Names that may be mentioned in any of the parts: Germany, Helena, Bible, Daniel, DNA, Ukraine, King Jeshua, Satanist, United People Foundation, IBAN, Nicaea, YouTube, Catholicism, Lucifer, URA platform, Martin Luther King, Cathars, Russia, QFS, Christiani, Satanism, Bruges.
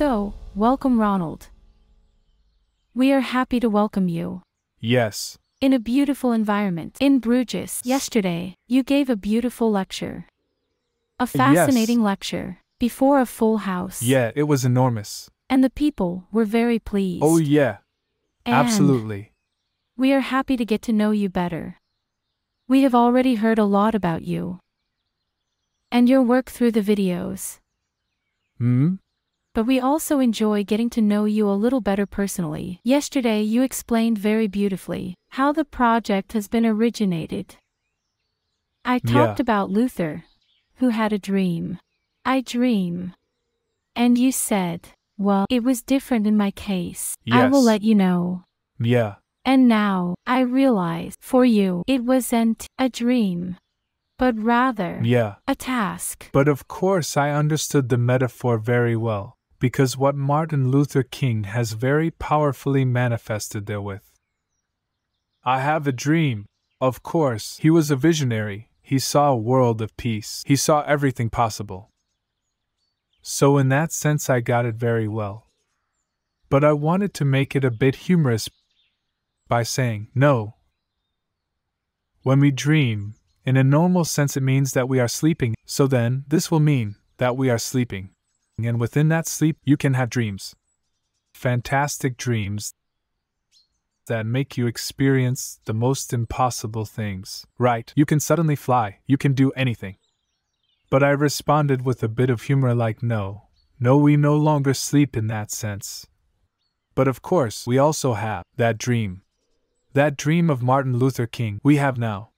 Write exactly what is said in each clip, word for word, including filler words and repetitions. So, welcome Ronald. We are happy to welcome you. Yes. In a beautiful environment in Bruges yesterday, you gave a beautiful lecture. A fascinating yes. lecture, before a full house. Yeah, it was enormous. And the people were very pleased. Oh yeah, and absolutely. We are happy to get to know you better. We have already heard a lot about you. And your work through the videos. Hmm? But we also enjoy getting to know you a little better personally. Yesterday you explained very beautifully how the project has been originated. I talked yeah. about Luther, who had a dream. I dream. And you said, well, it was different in my case. Yes. I will let you know. Yeah. And now, I realize, for you, it wasn't a dream, but rather yeah. a task. But of course I understood the metaphor very well, because what Martin Luther King has very powerfully manifested therewith. I have a dream. Of course, he was a visionary. He saw a world of peace. He saw everything possible. So in that sense I got it very well. But I wanted to make it a bit humorous by saying, no. When we dream, in a normal sense it means that we are sleeping. So then, this will mean that we are sleeping. And within that sleep, you can have dreams. Fantastic dreams that make you experience the most impossible things. Right, you can suddenly fly, you can do anything. But I responded with a bit of humor like no, no we no longer sleep in that sense. But of course we also have that dream. That dream of Martin Luther King we have now,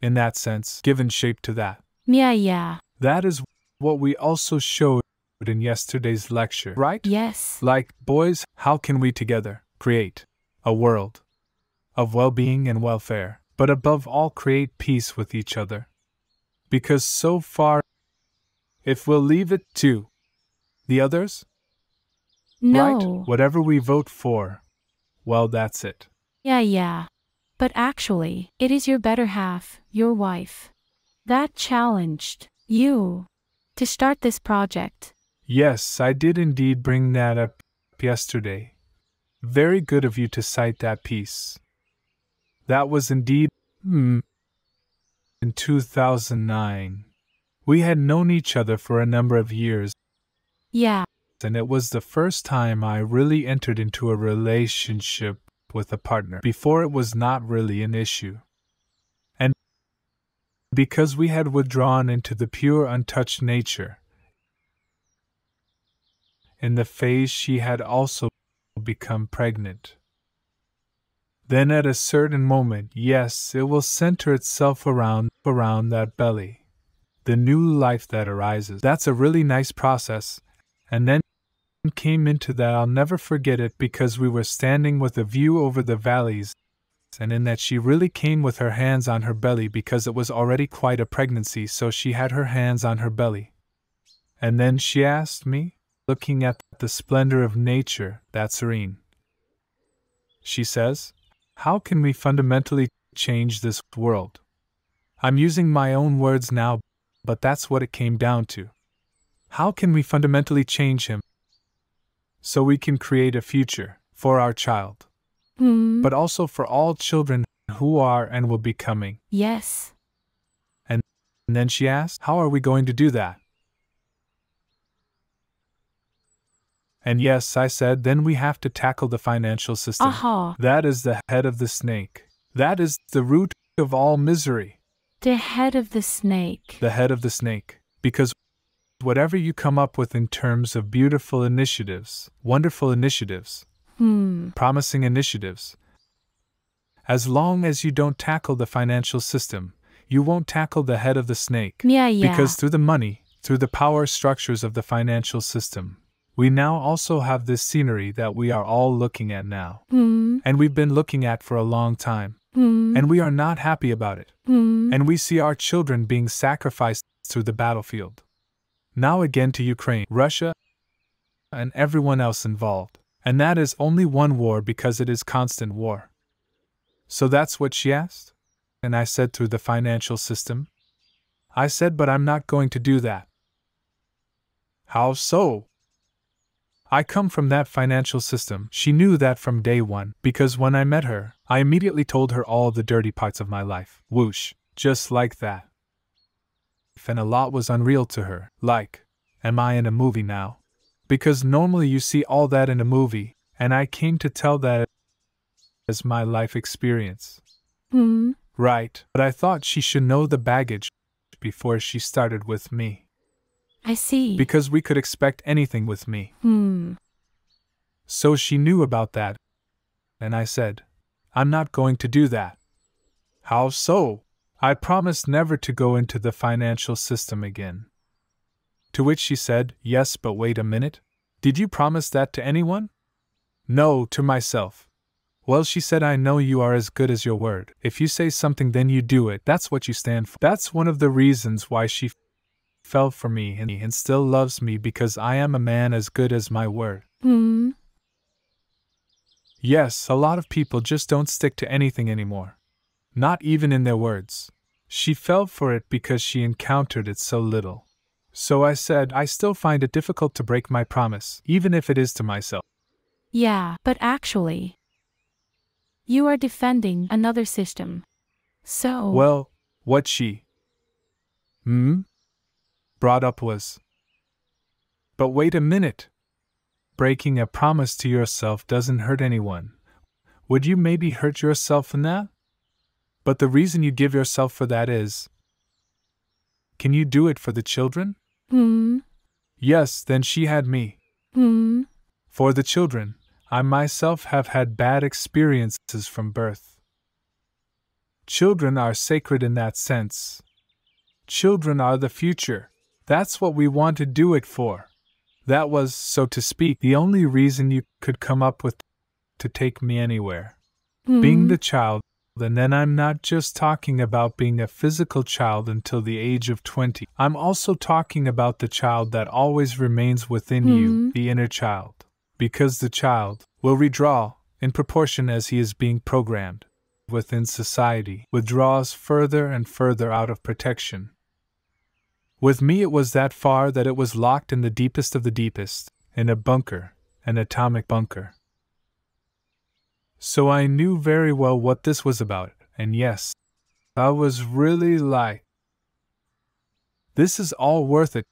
in that sense, given shape to that. Yeah, yeah. That is what we also showed in yesterday's lecture, right? Yes. Like, boys, how can we together create a world of well-being and welfare, but above all create peace with each other? Because so far, if we'll leave it to the others, no. right? Whatever we vote for, well, that's it. Yeah, yeah. But actually, it is your better half, your wife, that challenged you to start this project. Yes, I did indeed bring that up yesterday. Very good of you to cite that piece. That was indeed hmm, in two thousand nine. We had known each other for a number of years. Yeah. And it was the first time I really entered into a relationship with a partner. Before it was not really an issue. And because we had withdrawn into the pure untouched nature. In the phase she had also become pregnant. Then at a certain moment, yes, it will center itself around, around that belly. The new life that arises. That's a really nice process. And then came into that, I'll never forget it, because we were standing with a view over the valleys, and in that she really came with her hands on her belly, because it was already quite a pregnancy, so she had her hands on her belly. And then she asked me, looking at the splendor of nature, that serene. She says, how can we fundamentally change this world? I'm using my own words now, but that's what it came down to. How can we fundamentally change him so we can create a future for our child, mm. but also for all children who are and will be coming? Yes. And, and then she asked, how are we going to do that? And yes, I said, then we have to tackle the financial system. Uh-huh. That is the head of the snake. That is the root of all misery. The head of the snake. The head of the snake. Because whatever you come up with in terms of beautiful initiatives, wonderful initiatives, hmm. promising initiatives, as long as you don't tackle the financial system, you won't tackle the head of the snake. Yeah, yeah. Because through the money, through the power structures of the financial system, we now also have this scenery that we are all looking at now. Mm. And we've been looking at for a long time. Mm. And we are not happy about it. Mm. And we see our children being sacrificed through the battlefield. Now again to Ukraine, Russia, and everyone else involved. And that is only one war, because it is constant war. So that's what she asked. And I said, through the financial system. I said, but I'm not going to do that. How so? I come from that financial system. She knew that from day one, because when I met her, I immediately told her all the dirty parts of my life. Whoosh. Just like that. And a lot was unreal to her. Like, am I in a movie now? Because normally you see all that in a movie, and I came to tell that as my life experience. Hmm. Right, but I thought she should know the baggage before she started with me. I see. Because we could expect anything with me. Hmm. So she knew about that, and I said, I'm not going to do that. How so? I promised never to go into the financial system again. To which she said, yes, but wait a minute. Did you promise that to anyone? No, to myself. Well, she said, I know you are as good as your word. If you say something, then you do it. That's what you stand for. That's one of the reasons why she fell for me and still loves me, because I am a man as good as my word. Hmm. Yes, a lot of people just don't stick to anything anymore. Not even in their words. She fell for it because she encountered it so little. So I said, I still find it difficult to break my promise, even if it is to myself. Yeah, but actually, you are defending another system. So... Well, what she... Hmm? Brought up was... But wait a minute. Breaking a promise to yourself doesn't hurt anyone. Would you maybe hurt yourself in that? But the reason you give yourself for that is, can you do it for the children? Hmm. Yes, then she had me. Hmm. For the children, I myself have had bad experiences from birth. Children are sacred in that sense. Children are the future. That's what we want to do it for. That was, so to speak, the only reason you could come up with to take me anywhere. Hmm. Being the child. And then I'm not just talking about being a physical child until the age of twenty. I'm also talking about the child that always remains within mm. you, the inner child. Because the child will withdraw, in proportion as he is being programmed, within society, withdraws further and further out of protection. With me it was that far that it was locked in the deepest of the deepest, in a bunker, an atomic bunker. So I knew very well what this was about, and yes, I was really like, this is all worth it.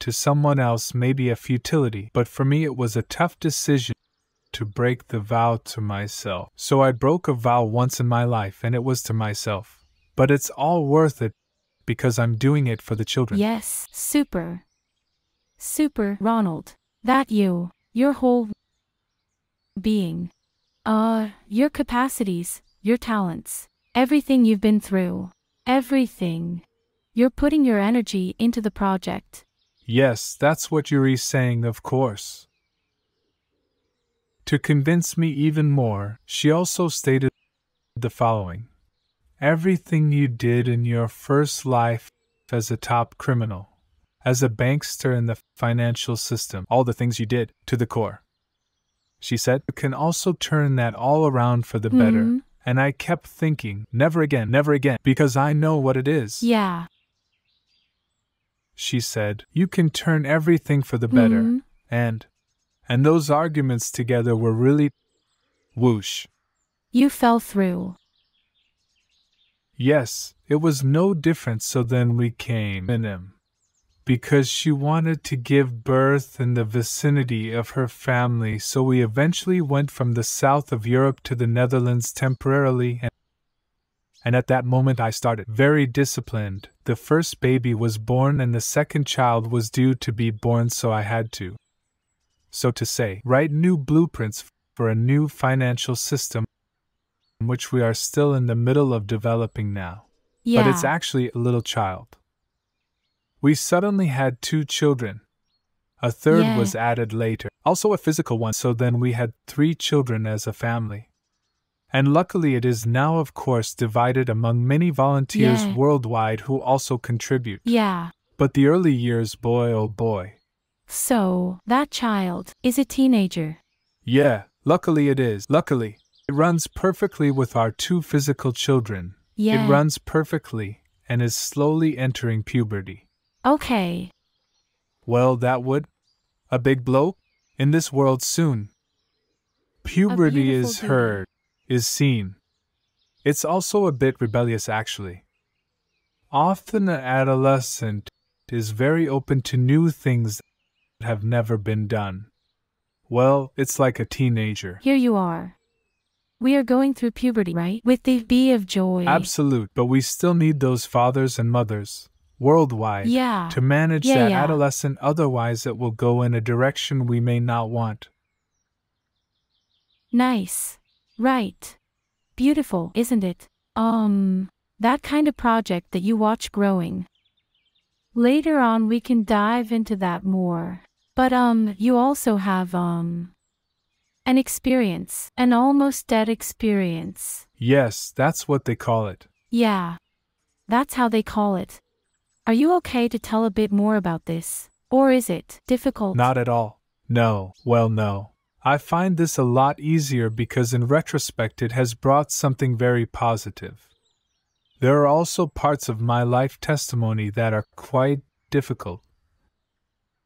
To someone else maybe a futility, but for me it was a tough decision to break the vow to myself. So I broke a vow once in my life, and it was to myself. But it's all worth it, because I'm doing it for the children. Yes, super. Super, Ronald. That you, your whole... being. Uh, your capacities, your talents, everything you've been through, everything. You're putting your energy into the project. Yes, that's what Yuri's saying, of course. To convince me even more, she also stated the following. Everything you did in your first life as a top criminal, as a bankster in the financial system, all the things you did, to the core. She said, you can also turn that all around for the mm-hmm. better. And I kept thinking, never again, never again, because I know what it is. Yeah. She said, you can turn everything for the better. Mm-hmm. And, and those arguments together were really, whoosh. You fell through. Yes, it was no different. So then we came in him. Because she wanted to give birth in the vicinity of her family, so we eventually went from the south of Europe to the Netherlands temporarily, and, and at that moment I started very disciplined. The first baby was born and the second child was due to be born, so I had to, so to say, write new blueprints for a new financial system, which we are still in the middle of developing now. Yeah. But it's actually a little child. We suddenly had two children. A third yeah. was added later, also a physical one, so then we had three children as a family. And luckily it is now, of course, divided among many volunteers yeah. worldwide who also contribute. Yeah. But the early years, boy oh boy. So, that child is a teenager. Yeah, luckily it is. Luckily. It runs perfectly with our two physical children. Yeah. It runs perfectly and is slowly entering puberty. Okay. Well, that would, a big blow, in this world soon. Puberty is heard, is seen. It's also a bit rebellious actually. Often an adolescent is very open to new things that have never been done. Well, it's like a teenager. Here you are. We are going through puberty, right? With the Be of Joy. Absolute, but we still need those fathers and mothers worldwide yeah. to manage yeah, that yeah. adolescent, otherwise it will go in a direction we may not want. Nice. Right. Beautiful, isn't it? Um, that kind of project that you watch growing. Later on we can dive into that more. But um, you also have um... an experience, an almost dead experience. Yes, that's what they call it. Yeah, that's how they call it. Are you okay to tell a bit more about this? Or is it difficult? Not at all. No, well no. I find this a lot easier because in retrospect it has brought something very positive. There are also parts of my life testimony that are quite difficult.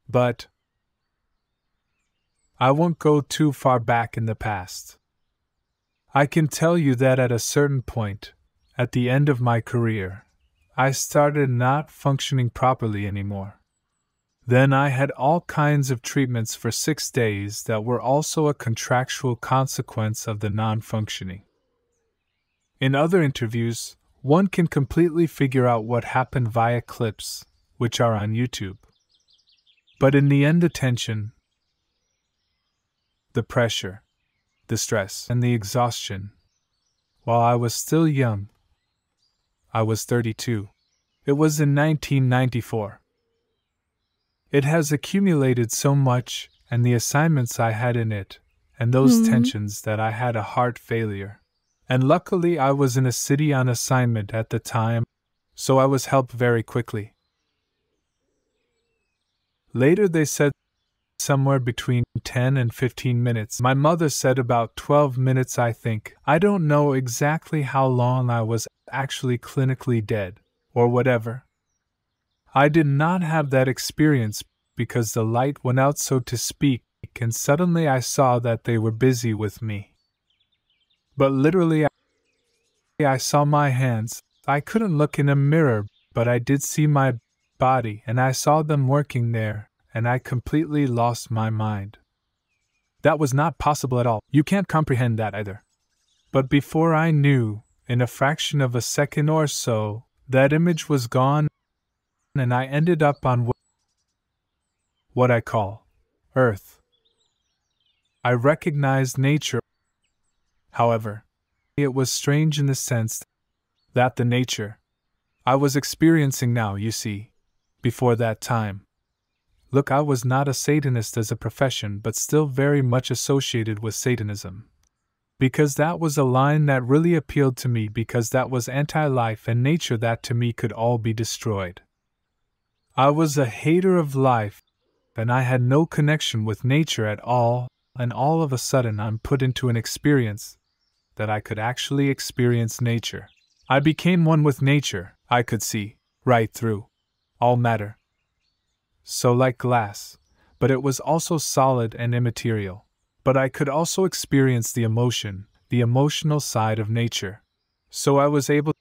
But I won't go too far back in the past. I can tell you that at a certain point, at the end of my career, I started not functioning properly anymore. Then I had all kinds of treatments for six days that were also a contractual consequence of the non-functioning. In other interviews, one can completely figure out what happened via clips, which are on YouTube. But in the end, attention, the pressure, the stress, and the exhaustion. While I was still young, I was thirty-two. It was in nineteen ninety-four. It has accumulated so much, and the assignments I had in it, and those mm-hmm. tensions, that I had a heart failure. And luckily I was in a city on assignment at the time, so I was helped very quickly. Later they said somewhere between ten and fifteen minutes. My mother said about twelve minutes, I think. I don't know exactly how long I was actually clinically dead, or whatever. I did not have that experience because the light went out, so to speak, and suddenly I saw that they were busy with me. But literally I saw my hands. I couldn't look in a mirror, but I did see my body, and I saw them working there, and I completely lost my mind. That was not possible at all. You can't comprehend that either. But before I knew, in a fraction of a second or so, that image was gone, and I ended up on what I call Earth. I recognized nature. However, it was strange in the sense that the nature I was experiencing now, you see, before that time. Look, I was not a Satanist as a profession, but still very much associated with Satanism. Because that was a line that really appealed to me, because that was anti-life and nature that to me could all be destroyed. I was a hater of life, and I had no connection with nature at all, and all of a sudden I'm put into an experience that I could actually experience nature. I became one with nature. I could see right through all matter. So like glass, but it was also solid and immaterial. But I could also experience the emotion, the emotional side of nature. So I was able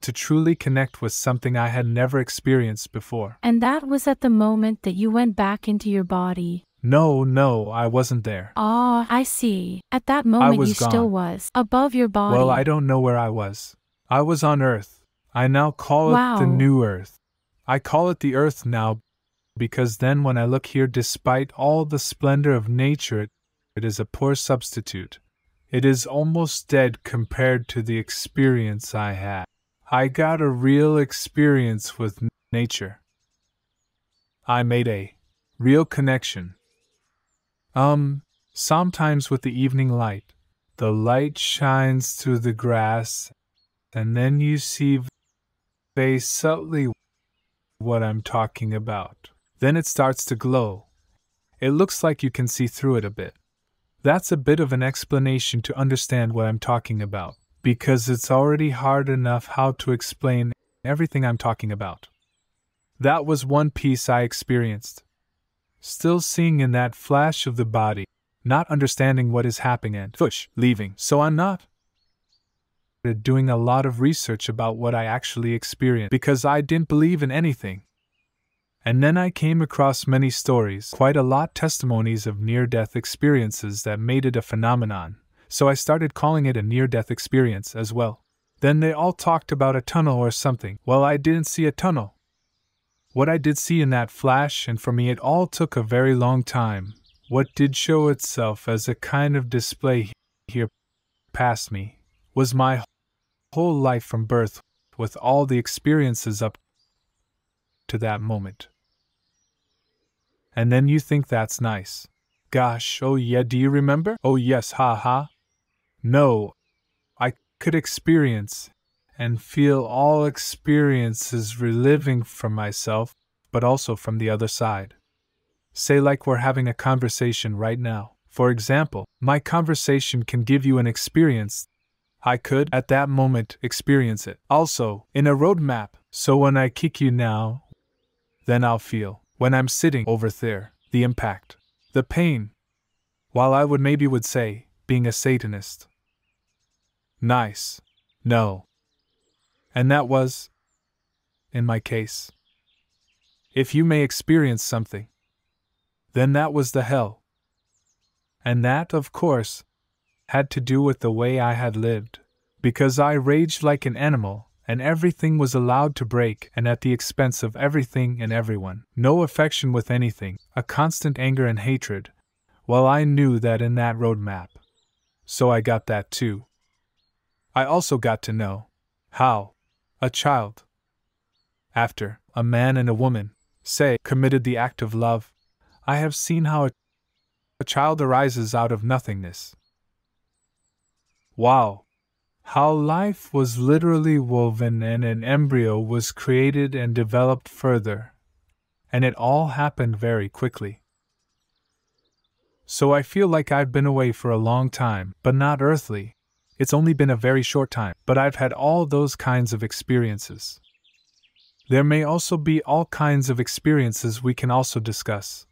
to truly connect with something I had never experienced before. And that was at the moment that you went back into your body. No, no, I wasn't there. Ah, I see. At that moment you gone. Still was above your body. Well, I don't know where I was. I was on Earth. I now call wow. it the new Earth. I call it the Earth now, because then when I look here, despite all the splendor of nature, it, it is a poor substitute. It is almost dead compared to the experience I had. I got a real experience with nature. I made a real connection. Um, sometimes with the evening light. The light shines through the grass, and then you see very subtly what I'm talking about. Then it starts to glow. It looks like you can see through it a bit. That's a bit of an explanation to understand what I'm talking about, because it's already hard enough how to explain everything I'm talking about. That was one piece I experienced. still seeing in that flash of the body, not understanding what is happening and push, leaving. So I'm not doing a lot of research about what I actually experienced because I didn't believe in anything. And then I came across many stories, quite a lot testimonies of near-death experiences that made it a phenomenon, so I started calling it a near-death experience as well. Then they all talked about a tunnel or something. Well, I didn't see a tunnel. What I did see in that flash, and for me it all took a very long time, what did show itself as a kind of display here past me, was my whole life from birth, with all the experiences up to that moment. And then you think that's nice. Gosh, oh yeah, do you remember? Oh yes, ha ha. No, I could experience and feel all experiences reliving from myself, but also from the other side. Say like we're having a conversation right now. For example, my conversation can give you an experience. I could, at that moment, experience it. Also, in a roadmap, so when I kick you now, then I'll feel, when I'm sitting over there, the impact, the pain. While I would maybe would say, being a Satanist. Nice. No. And that was, in my case. If you may experience something, then that was the hell. And that, of course, had to do with the way I had lived, because I raged like an animal, and everything was allowed to break, and at the expense of everything and everyone. No affection with anything, a constant anger and hatred. Well, I knew that in that roadmap. So I got that too. I also got to know how a child, after a man and a woman, say, committed the act of love, I have seen how a, a child arises out of nothingness. Wow! How life was literally woven and an embryo was created and developed further. And it all happened very quickly. So I feel like I've been away for a long time, but not earthly. It's only been a very short time, but I've had all those kinds of experiences. There may also be all kinds of experiences we can also discuss,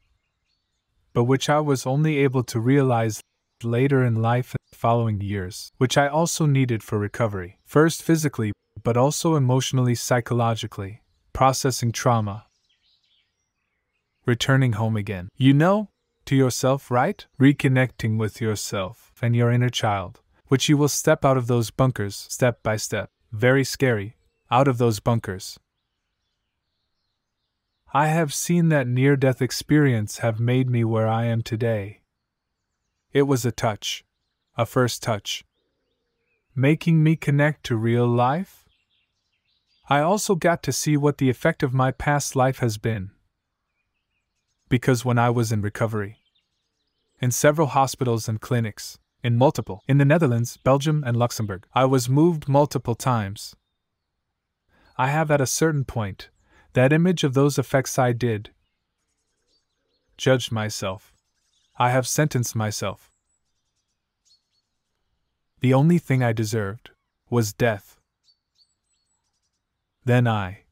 but which I was only able to realize later in life and following years, which I also needed for recovery, first physically, but also emotionally, psychologically, processing trauma, returning home again, you know, to yourself, right? Reconnecting with yourself and your inner child, which you will step out of those bunkers step by step, very scary, out of those bunkers. I have seen that near-death experience have made me where I am today. It was a touch, a first touch, making me connect to real life. I also got to see what the effect of my past life has been. Because when I was in recovery, in several hospitals and clinics, in multiple, in the Netherlands, Belgium, and Luxembourg, I was moved multiple times. I have at a certain point, that image of those effects I did, judged myself. I have sentenced myself. The only thing I deserved was death. Then I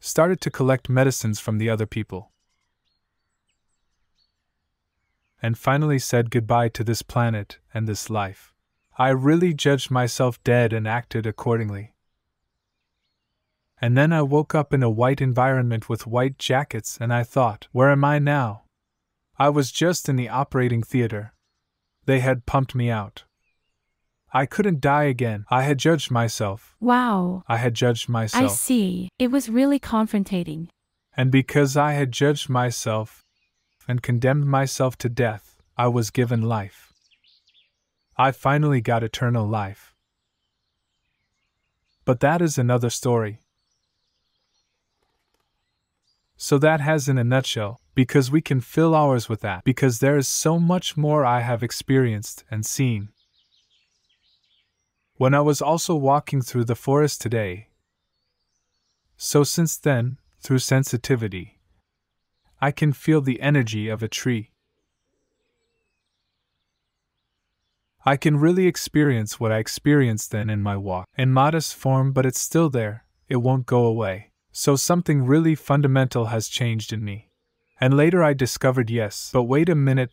started to collect medicines from the other people and finally said goodbye to this planet and this life. I really judged myself dead and acted accordingly. And then I woke up in a white environment with white jackets and I thought, where am I now? I was just in the operating theater. They had pumped me out. I couldn't die again. I had judged myself. Wow. I had judged myself. I see. It was really confrontating. And because I had judged myself and condemned myself to death, I was given life. I finally got eternal life. But that is another story. So that has in a nutshell, because we can fill hours with that, because there is so much more I have experienced and seen. When I was also walking through the forest today. So since then, through sensitivity, I can feel the energy of a tree. I can really experience what I experienced then in my walk, in modest form, but it's still there, it won't go away. So something really fundamental has changed in me. And later I discovered, yes, but wait a minute.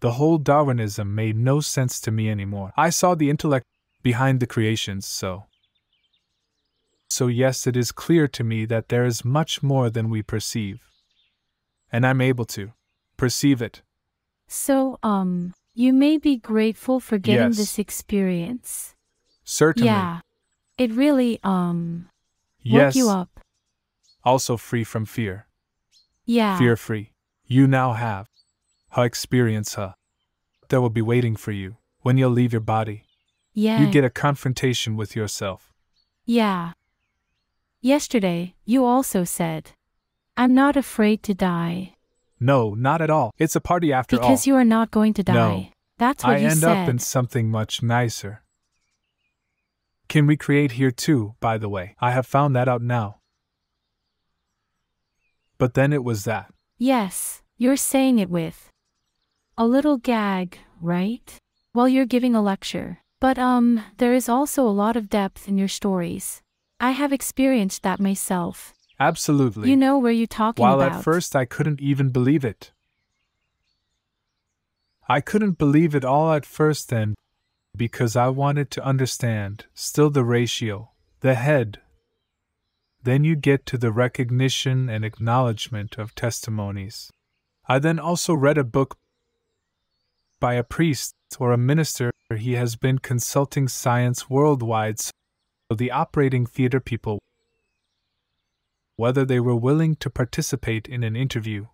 The whole Darwinism made no sense to me anymore. I saw the intellect behind the creations, so. So yes, it is clear to me that there is much more than we perceive. And I'm able to perceive it. So, um, you may be grateful for getting yes. this experience. Certainly. Yeah. It really, um, yes. woke you up. Also free from fear. Yeah. Fear-free. You now have. Her experience, her. There will be waiting for you when you'll leave your body. Yeah. You get a confrontation with yourself. Yeah. Yesterday, you also said, I'm not afraid to die. No, not at all. It's a party after all. Because you are not going to die. No. That's what you said. I end up in something much nicer. Can we create here too, by the way? I have found that out now. But then it was that. Yes, you're saying it with a little gag, right? While you're giving a lecture. But um, there is also a lot of depth in your stories. I have experienced that myself. Absolutely. You know where you're talking about. While at first I couldn't even believe it. I couldn't believe it all at first then, because I wanted to understand, still the ratio, the head. Then you get to the recognition and acknowledgement of testimonies. I then also read a book by a priest or a minister. He has been consulting science worldwide, so the operating theater people, whether they were willing to participate in an interview,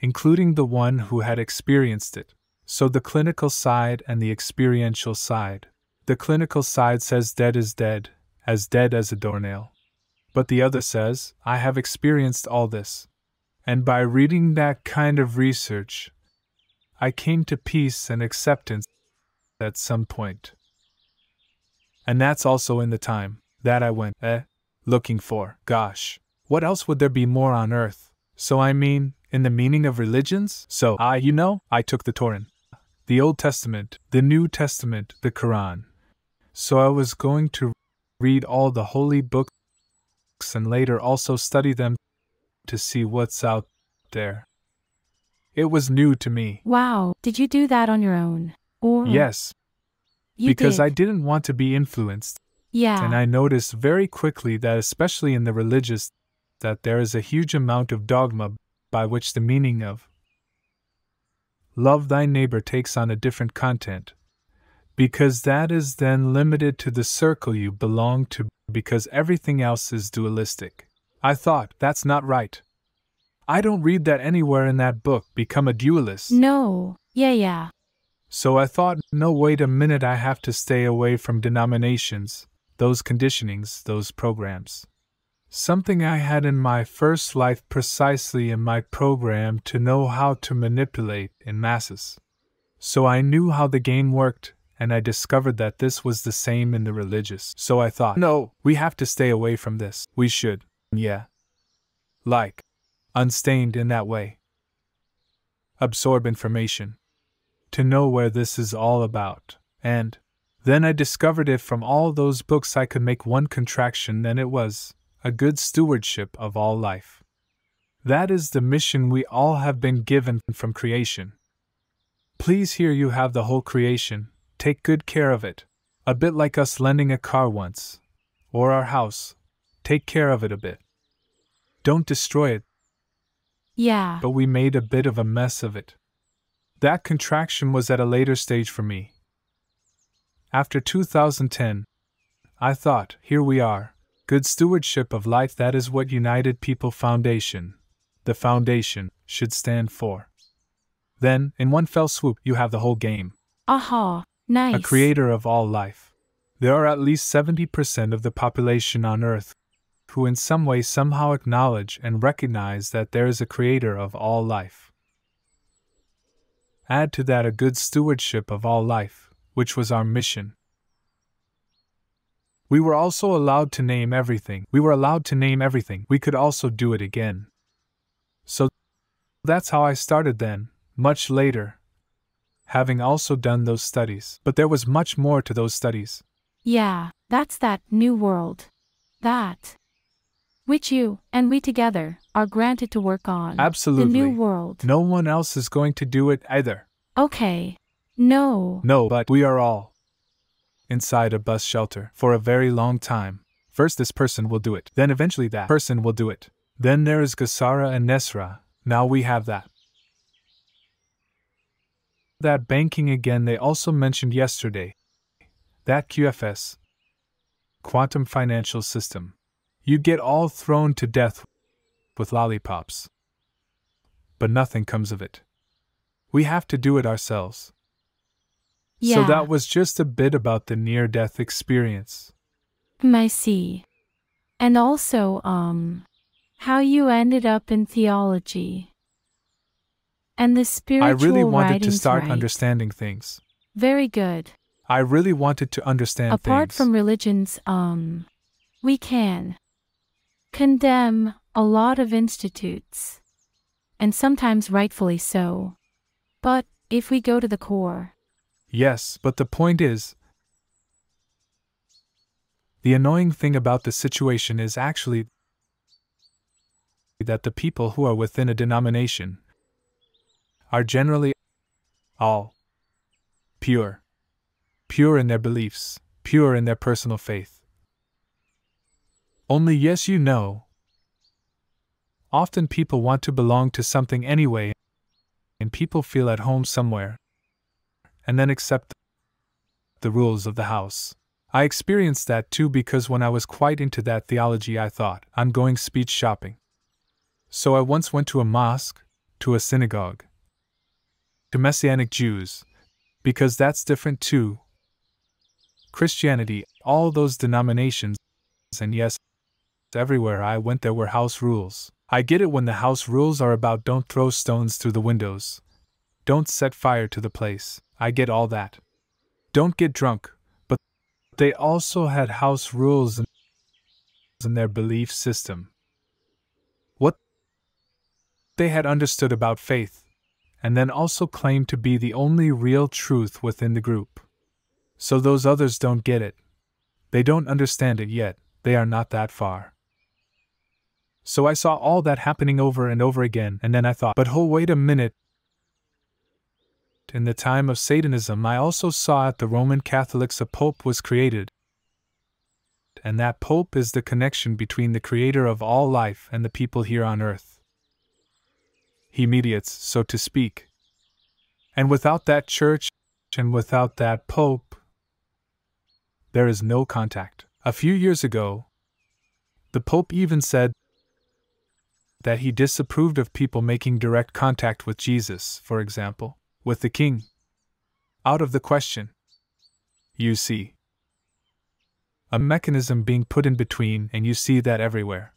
including the one who had experienced it. So the clinical side and the experiential side. The clinical side says dead is dead, as dead as a doornail. But the other says, I have experienced all this. And by reading that kind of research, I came to peace and acceptance at some point. And that's also in the time that I went, eh, looking for, gosh. What else would there be more on earth? So I mean, in the meaning of religions? So I, you know, I took the Torah, the Old Testament, the New Testament, the Quran. So I was going to read all the holy books and later also study them to see what's out there. It was new to me. Wow, did you do that on your own? Or yes, you because did. I didn't want to be influenced. Yeah. And I noticed very quickly that especially in the religious, that there is a huge amount of dogma by which the meaning of love thy neighbor takes on a different content, because that is then limited to the circle you belong to, because everything else is dualistic. I thought, that's not right. I don't read that anywhere in that book, become a dualist. No, yeah, yeah. So I thought, no, wait a minute, I have to stay away from denominations, those conditionings, those programs. Something I had in my first life precisely in my program to know how to manipulate in masses. So I knew how the game worked, and I discovered that this was the same in the religious. So I thought, no, we have to stay away from this. We should, yeah. Like, unstained in that way. Absorb information. To know where this is all about. And then I discovered if from all those books I could make one contraction, and it was a good stewardship of all life. That is the mission we all have been given from creation. Please, here you have the whole creation, take good care of it. A bit like us lending a car once, or our house, take care of it a bit. Don't destroy it. Yeah. But we made a bit of a mess of it. That contraction was at a later stage for me. After two thousand ten, I thought, here we are. Good stewardship of life, that is what United People Foundation, the foundation, should stand for. Then, in one fell swoop, you have the whole game. Aha, nice. A creator of all life. There are at least seventy percent of the population on Earth who in some way somehow acknowledge and recognize that there is a creator of all life. Add to that a good stewardship of all life, which was our mission. We were also allowed to name everything. We were allowed to name everything. We could also do it again. So that's how I started then, much later, having also done those studies. But there was much more to those studies. Yeah, that's that new world. That. which you, and we together, are granted to work on. Absolutely. The new world. No one else is going to do it either. Okay. No. No, but we are all inside a bus shelter for a very long time. First this person will do it. Then eventually that person will do it. Then there is Ghasara and Nesra. Now we have that. That banking again they also mentioned yesterday. That Q F S. Quantum financial system. You get all thrown to death with lollipops. But nothing comes of it. We have to do it ourselves. Yeah. So that was just a bit about the near-death experience. I see. And also, um, how you ended up in theology. And the spiritual writings. I really wanted to start right. understanding things. Very good. I really wanted to understand Apart things. Apart from religions, um, we can condemn a lot of institutes, and sometimes rightfully so. But if we go to the core... Yes, but the point is, the annoying thing about the situation is actually that the people who are within a denomination are generally all pure. Pure in their beliefs, pure in their personal faith. Only yes you know, often people want to belong to something anyway, and people feel at home somewhere, and then accept the rules of the house. I experienced that too because when I was quite into that theology I thought, I'm going speech shopping. So I once went to a mosque, to a synagogue, to Messianic Jews, because that's different too. Christianity, all those denominations, and yes, everywhere I went there were house rules. I get it when the house rules are about don't throw stones through the windows. Don't set fire to the place. I get all that. Don't get drunk. But they also had house rules in their belief system. What they had understood about faith, and then also claimed to be the only real truth within the group. So those others don't get it. They don't understand it yet. They are not that far. So I saw all that happening over and over again, and then I thought, but oh, wait a minute. In the time of Satanism I also saw at the Roman Catholics a pope was created, and that pope is the connection between the creator of all life and the people here on earth. He mediates, so to speak. And without that church, and without that pope, there is no contact. A few years ago, the Pope even said that he disapproved of people making direct contact with Jesus, for example, with the King. Out of the question. You see, a mechanism being put in between, and you see that everywhere.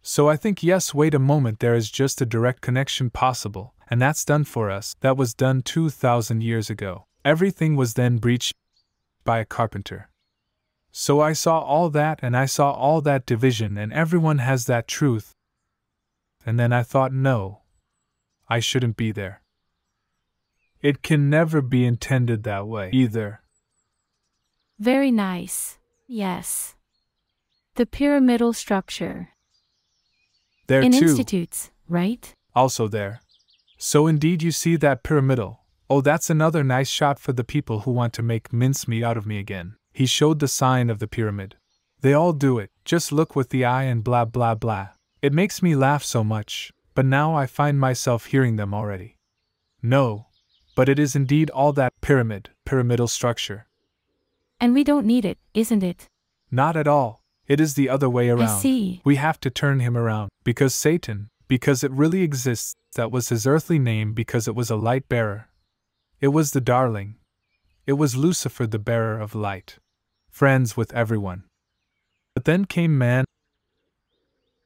So I think, yes, wait a moment, there is just a direct connection possible, and that's done for us. That was done two thousand years ago. Everything was then breached by a carpenter. So I saw all that, and I saw all that division, and everyone has that truth. And then I thought, no, I shouldn't be there. It can never be intended that way, either. Very nice. Yes. The pyramidal structure. There in too. In institutes, right? Also there. So indeed you see that pyramidal. Oh, that's another nice shot for the people who want to make mincemeat out of me again. He showed the sign of the pyramid. They all do it, just look with the eye and blah blah blah. It makes me laugh so much, but now I find myself hearing them already. No, but it is indeed all that pyramid, pyramidal structure. And we don't need it, isn't it? Not at all. It is the other way around. I see. We have to turn him around, because Satan, because it really exists, that was his earthly name because it was a light bearer. It was the darling. It was Lucifer, the bearer of light. Friends with everyone. But then came man,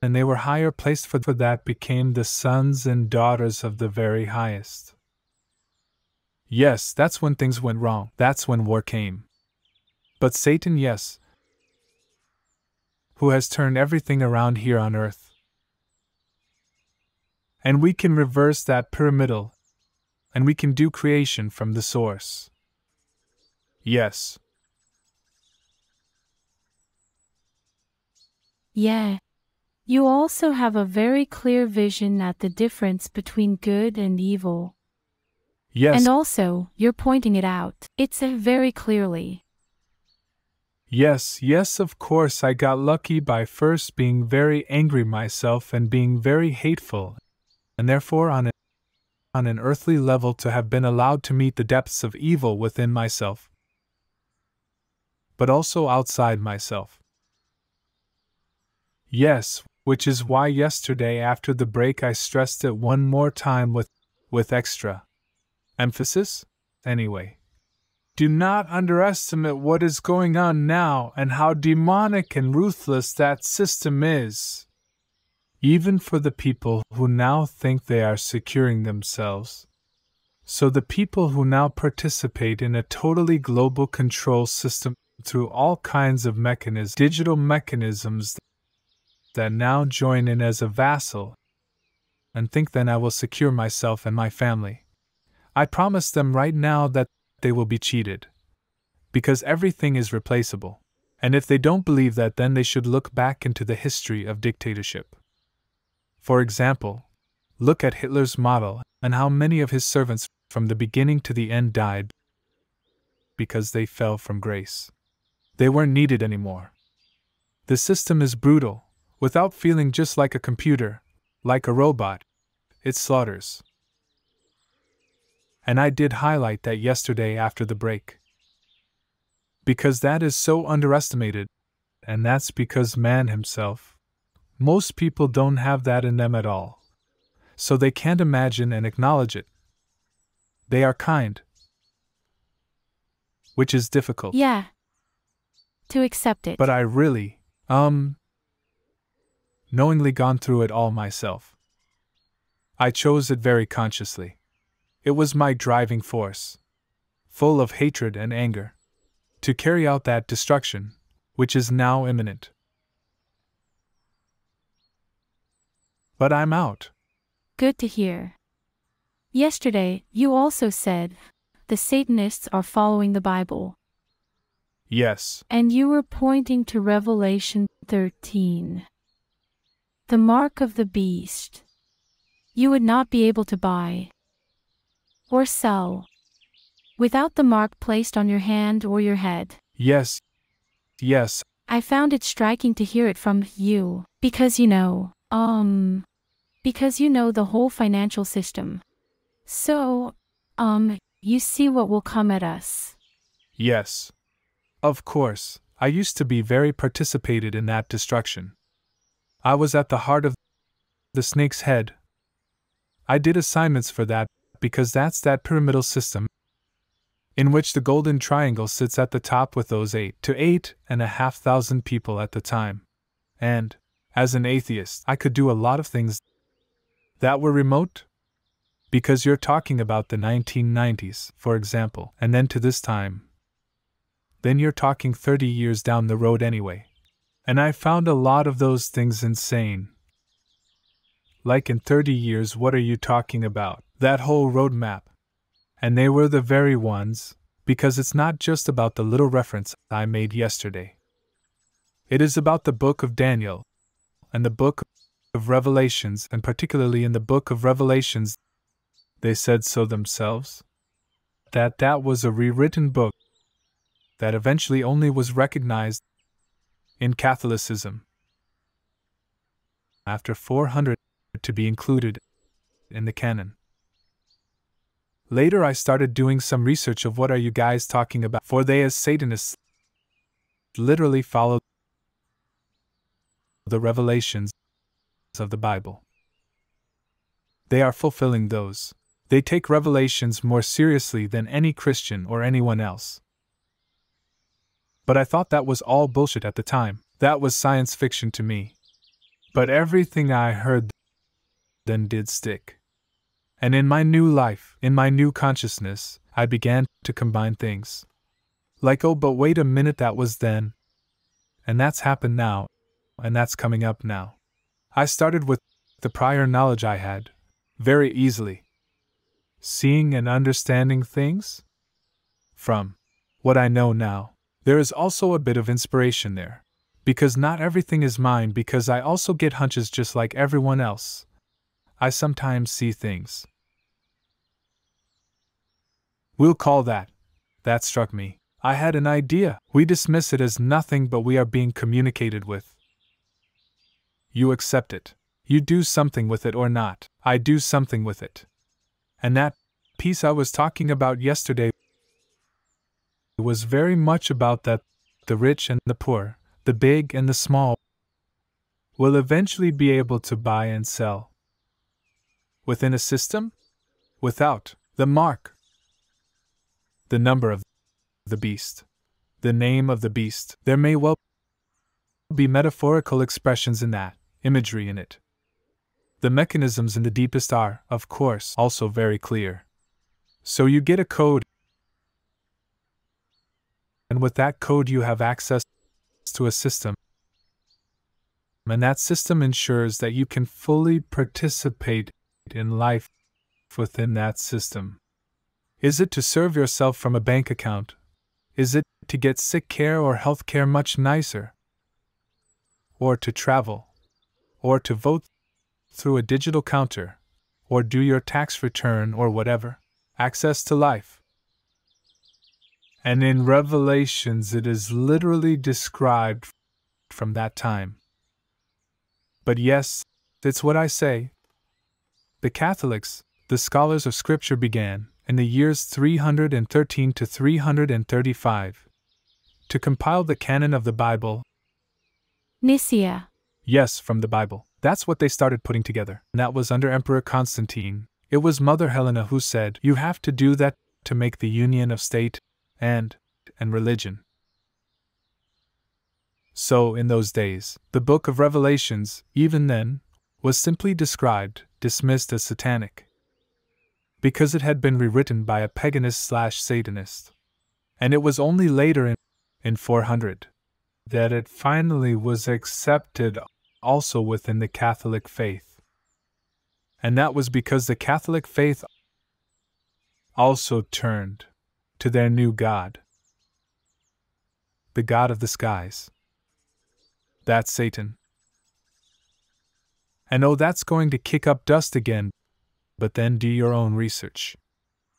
and they were higher placed, for that became the sons and daughters of the very highest. Yes, that's when things went wrong. That's when war came. But Satan, yes, who has turned everything around here on earth. And we can reverse that pyramidal, and we can do creation from the source. Yes. Yeah. You also have a very clear vision at the difference between good and evil. Yes. And also, you're pointing it out. It's very clearly. Yes, yes, of course I got lucky by first being very angry myself and being very hateful, and therefore on an, on an earthly level to have been allowed to meet the depths of evil within myself, but also outside myself. Yes, which is why yesterday after the break I stressed it one more time with, with extra emphasis, anyway. Do not underestimate what is going on now and how demonic and ruthless that system is, even for the people who now think they are securing themselves. So the people who now participate in a totally global control system through all kinds of mechanisms, digital mechanisms that now join in as a vassal and think then I will secure myself and my family. I promise them right now that they will be cheated, because everything is replaceable, and if they don't believe that, then they should look back into the history of dictatorship. For example, look at Hitler's model and how many of his servants from the beginning to the end died because they fell from grace. They weren't needed anymore. The system is brutal, without feeling, just like a computer, like a robot. It slaughters. And I did highlight that yesterday after the break, because that is so underestimated, and that's because man himself, most people don't have that in them at all, so they can't imagine and acknowledge it. They are kind, which is difficult. Yeah, to accept it. But I really, um, knowingly gone through it all myself. I chose it very consciously. It was my driving force, full of hatred and anger, to carry out that destruction, which is now imminent. But I'm out. Good to hear. Yesterday, you also said, the Satanists are following the Bible. Yes. And you were pointing to Revelation thirteen. The mark of the beast. You would not be able to buy or sell without the mark placed on your hand or your head. Yes. Yes. I found it striking to hear it from you, because you know, um, because you know the whole financial system. So, um, you see what will come at us. Yes. Of course, I used to be very participated in that destruction. I was at the heart of the snake's head. I did assignments for that, because that's that pyramidal system in which the golden triangle sits at the top with those eight to eight and a half thousand people at the time. And, as an atheist, I could do a lot of things that were remote, because you're talking about the nineteen nineties, for example, and then to this time. Then you're talking thirty years down the road anyway. And I found a lot of those things insane. Like in thirty years, what are you talking about? That whole roadmap. And they were the very ones, because it's not just about the little reference I made yesterday. It is about the book of Daniel and the book of Revelations, and particularly in the book of Revelations, they said so themselves, that that was a rewritten book that eventually only was recognized in Catholicism after four hundred to be included in the canon. Later I started doing some research of what are you guys talking about, for they as Satanists literally follow the revelations of the Bible. They are fulfilling those. They take revelations more seriously than any Christian or anyone else. But I thought that was all bullshit at the time. That was science fiction to me. But everything I heard then did stick. And in my new life, in my new consciousness, I began to combine things. Like, oh, but wait a minute, that was then. And that's happened now. And that's coming up now. I started with the prior knowledge I had, very easily. Seeing and understanding things from what I know now. There is also a bit of inspiration there, because not everything is mine, because I also get hunches just like everyone else. I sometimes see things. We'll call that. That struck me. I had an idea. We dismiss it as nothing, but we are being communicated with. You accept it. You do something with it or not. I do something with it. And that piece I was talking about yesterday was very much about that. The rich and the poor, the big and the small, will eventually be able to buy and sell. Within a system? Without the mark. The number of the beast. The name of the beast. There may well be metaphorical expressions in that, imagery in it. The mechanisms in the deepest are, of course, also very clear. So you get a code, and with that code you have access to a system. And that system ensures that you can fully participate in life within that system. Is it to serve yourself from a bank account? Is it to get sick care or health care much nicer? Or to travel? Or to vote through a digital counter? Or do your tax return or whatever? Access to life. And in Revelations it is literally described from that time. But yes, it's what I say. The Catholics, the scholars of Scripture, began in the years three hundred thirteen to three hundred thirty-five to compile the canon of the Bible. Nicaea. Yes, from the Bible. That's what they started putting together. And that was under Emperor Constantine. It was Mother Helena who said, "You have to do that to make the union of state and and religion." So in those days, the book of Revelations, even then, was simply described, dismissed as satanic, because it had been rewritten by a paganist slash Satanist. And it was only later in, in four hundred that it finally was accepted also within the Catholic faith. And that was because the Catholic faith also turned to their new God, the God of the skies. That's Satan. And oh, that's going to kick up dust again. But then do your own research.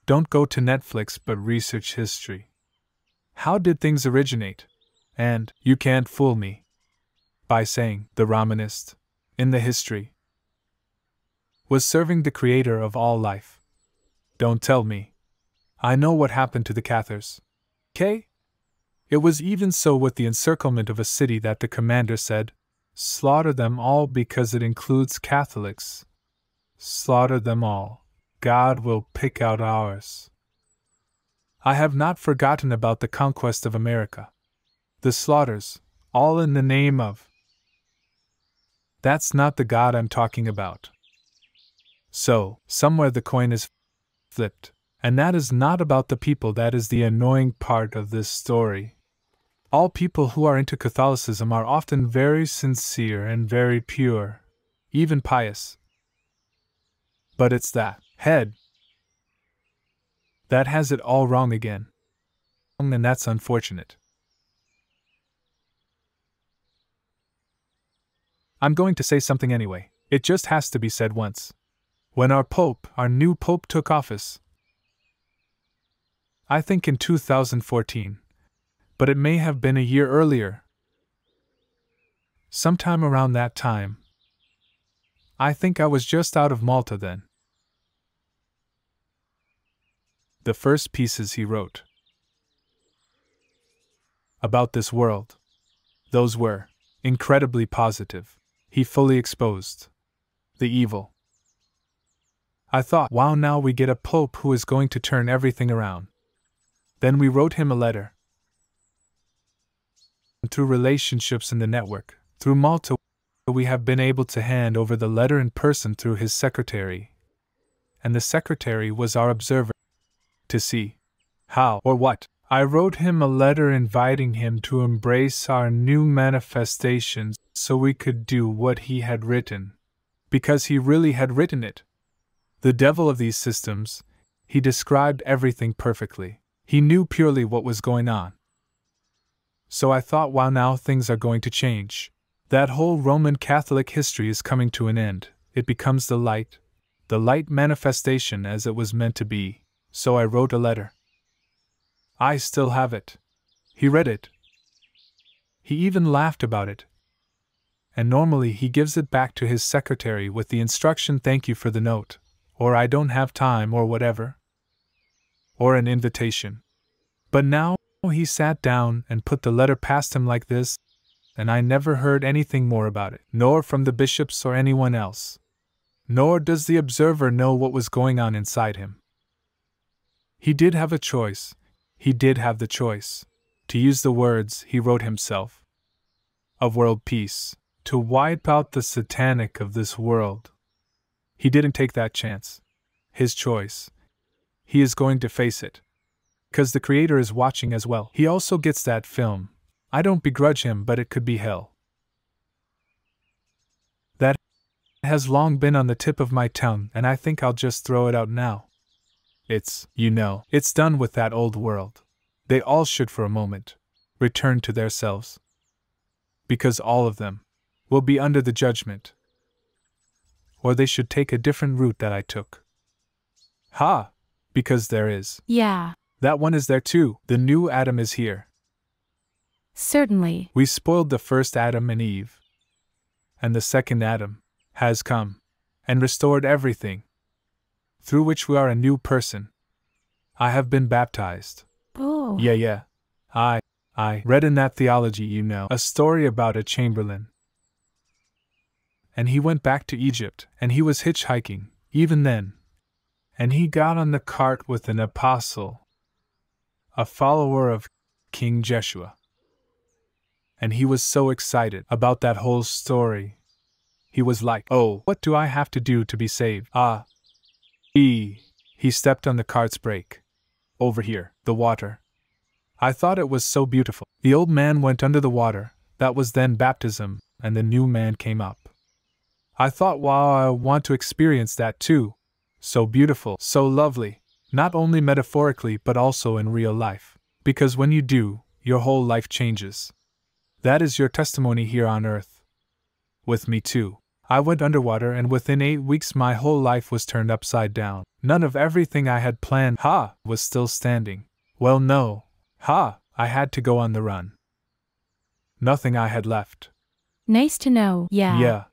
Don't go to Netflix, but research history. How did things originate? And you can't fool me by saying the Romanist in the history was serving the creator of all life. Don't tell me. I know what happened to the Cathars. Okay? It was even so with the encirclement of a city that the commander said, "Slaughter them all because it includes Catholics. Slaughter them all. God will pick out ours." I have not forgotten about the conquest of America. The slaughters, all in the name of. That's not the God I'm talking about. So, somewhere the coin is flipped. And that is not about the people, that is the annoying part of this story. All people who are into Catholicism are often very sincere and very pure, even pious. But it's that head that has it all wrong again. And that's unfortunate. I'm going to say something anyway. It just has to be said once. When our Pope, our new Pope, took office, I think in two thousand fourteen, but it may have been a year earlier. Sometime around that time. I think I was just out of Malta then. The first pieces he wrote about this world, those were incredibly positive. He fully exposed the evil. I thought, wow, now we get a pope who is going to turn everything around. Then we wrote him a letter. And through relationships in the network, through Malta, we have been able to hand over the letter in person through his secretary. And the secretary was our observer to see how or what. I wrote him a letter inviting him to embrace our new manifestations so we could do what he had written. Because he really had written it. The devil of these systems, he described everything perfectly. He knew purely what was going on. So I thought, wow, now things are going to change. That whole Roman Catholic history is coming to an end. It becomes the light. The light manifestation as it was meant to be. So I wrote a letter. I still have it. He read it. He even laughed about it. And normally he gives it back to his secretary with the instruction, thank you for the note, or I don't have time, or whatever, or an invitation. But now he sat down and put the letter past him like this, and I never heard anything more about it, nor from the bishops or anyone else. Nor does the observer know what was going on inside him. He did have a choice. He did have the choice. To use the words he wrote himself, of world peace, to wipe out the satanic of this world. He didn't take that chance. His choice. He is going to face it. 'Cause the Creator is watching as well. He also gets that film. I don't begrudge him, but it could be hell. That has long been on the tip of my tongue, and I think I'll just throw it out now. It's, you know, it's done with that old world. They all should for a moment return to their selves, because all of them will be under the judgment. Or they should take a different route that I took. Ha! Because there is. Yeah. That one is there too. The new Adam is here. Certainly. We spoiled the first Adam and Eve. And the second Adam has come and restored everything, through which we are a new person. I have been baptized. Oh. Yeah, yeah. I, I read in that theology, you know, a story about a chamberlain. And he went back to Egypt, and he was hitchhiking, even then. And he got on the cart with an apostle, a follower of King Jeshua. And he was so excited about that whole story. He was like, oh, what do I have to do to be saved? Ah. E. He stepped on the cart's brake. Over here, the water. I thought it was so beautiful. The old man went under the water. That was then baptism, and the new man came up. I thought, wow, I want to experience that too. So beautiful, so lovely, not only metaphorically but also in real life. Because when you do, your whole life changes. That is your testimony here on earth. With me too. I went underwater, and within eight weeks my whole life was turned upside down. None of everything I had planned, ha, was still standing. Well, no, ha, I had to go on the run. Nothing I had left. Nice to know, yeah. Yeah.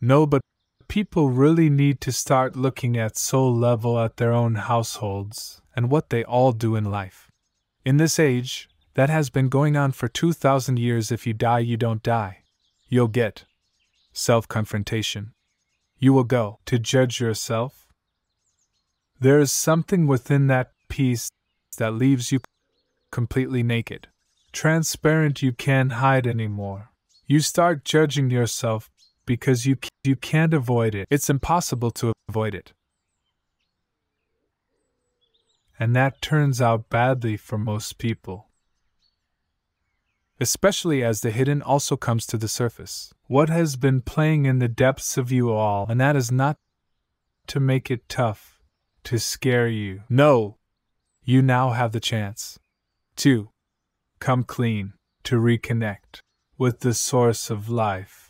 No, but people really need to start looking at soul level at their own households and what they all do in life. In this age, that has been going on for two thousand years. If you die, you don't die. You'll get self-confrontation. You will go to judge yourself. There is something within that peace that leaves you completely naked. Transparent, you can't hide anymore. You start judging yourself because you, you can't avoid it. It's impossible to avoid it. And that turns out badly for most people. Especially as the hidden also comes to the surface. What has been playing in the depths of you all, and that is not to make it tough, to scare you. No, you now have the chance to come clean, to reconnect with the source of life.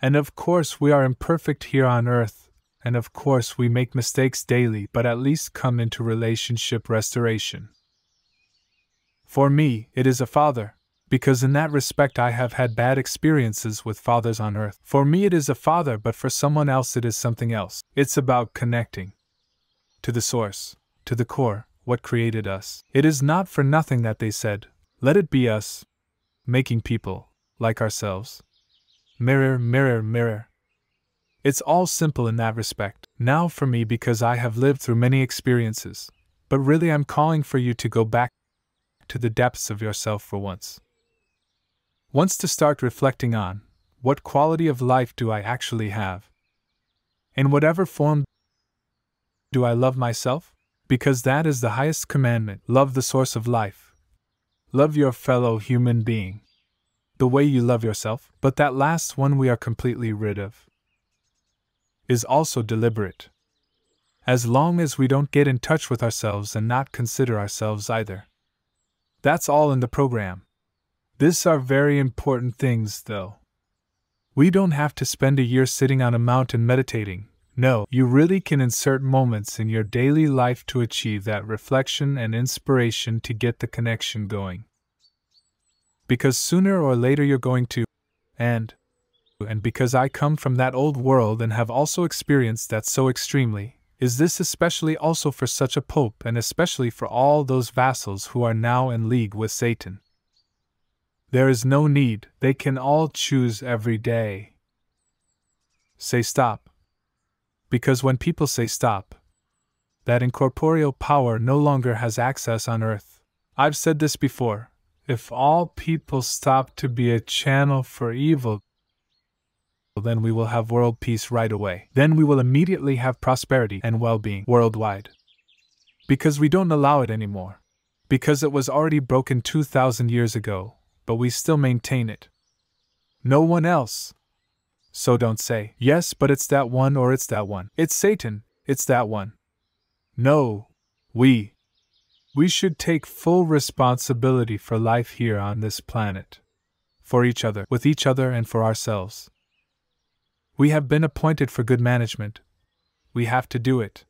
And of course we are imperfect here on earth, and of course we make mistakes daily, but at least come into relationship restoration. For me, it is a father. Because in that respect I have had bad experiences with fathers on earth. For me it is a father, but for someone else it is something else. It's about connecting to the source, to the core, what created us. It is not for nothing that they said, let it be us, making people like ourselves. Mirror, mirror, mirror. It's all simple in that respect. Now for me, because I have lived through many experiences, but really I'm calling for you to go back to the depths of yourself for once. Once to start reflecting on, what quality of life do I actually have? In whatever form, do I love myself? Because that is the highest commandment. Love the source of life. Love your fellow human being the way you love yourself. But that last one we are completely rid of is also deliberate. As long as we don't get in touch with ourselves and not consider ourselves either. That's all in the program. These are very important things, though. We don't have to spend a year sitting on a mountain meditating. No, you really can insert moments in your daily life to achieve that reflection and inspiration to get the connection going. Because sooner or later you're going to, and, and because I come from that old world and have also experienced that so extremely, is this especially also for such a pope and especially for all those vassals who are now in league with Satan. There is no need, they can all choose every day. Say stop. Because when people say stop, that incorporeal power no longer has access on earth. I've said this before, if all people stop to be a channel for evil, then we will have world peace right away. Then we will immediately have prosperity and well-being worldwide. Because we don't allow it anymore. Because it was already broken two thousand years ago, but we still maintain it. No one else. So don't say, yes, but it's that one or it's that one. It's Satan, it's that one. No, we. We should take full responsibility for life here on this planet. For each other, with each other and for ourselves. We have been appointed for good management. We have to do it.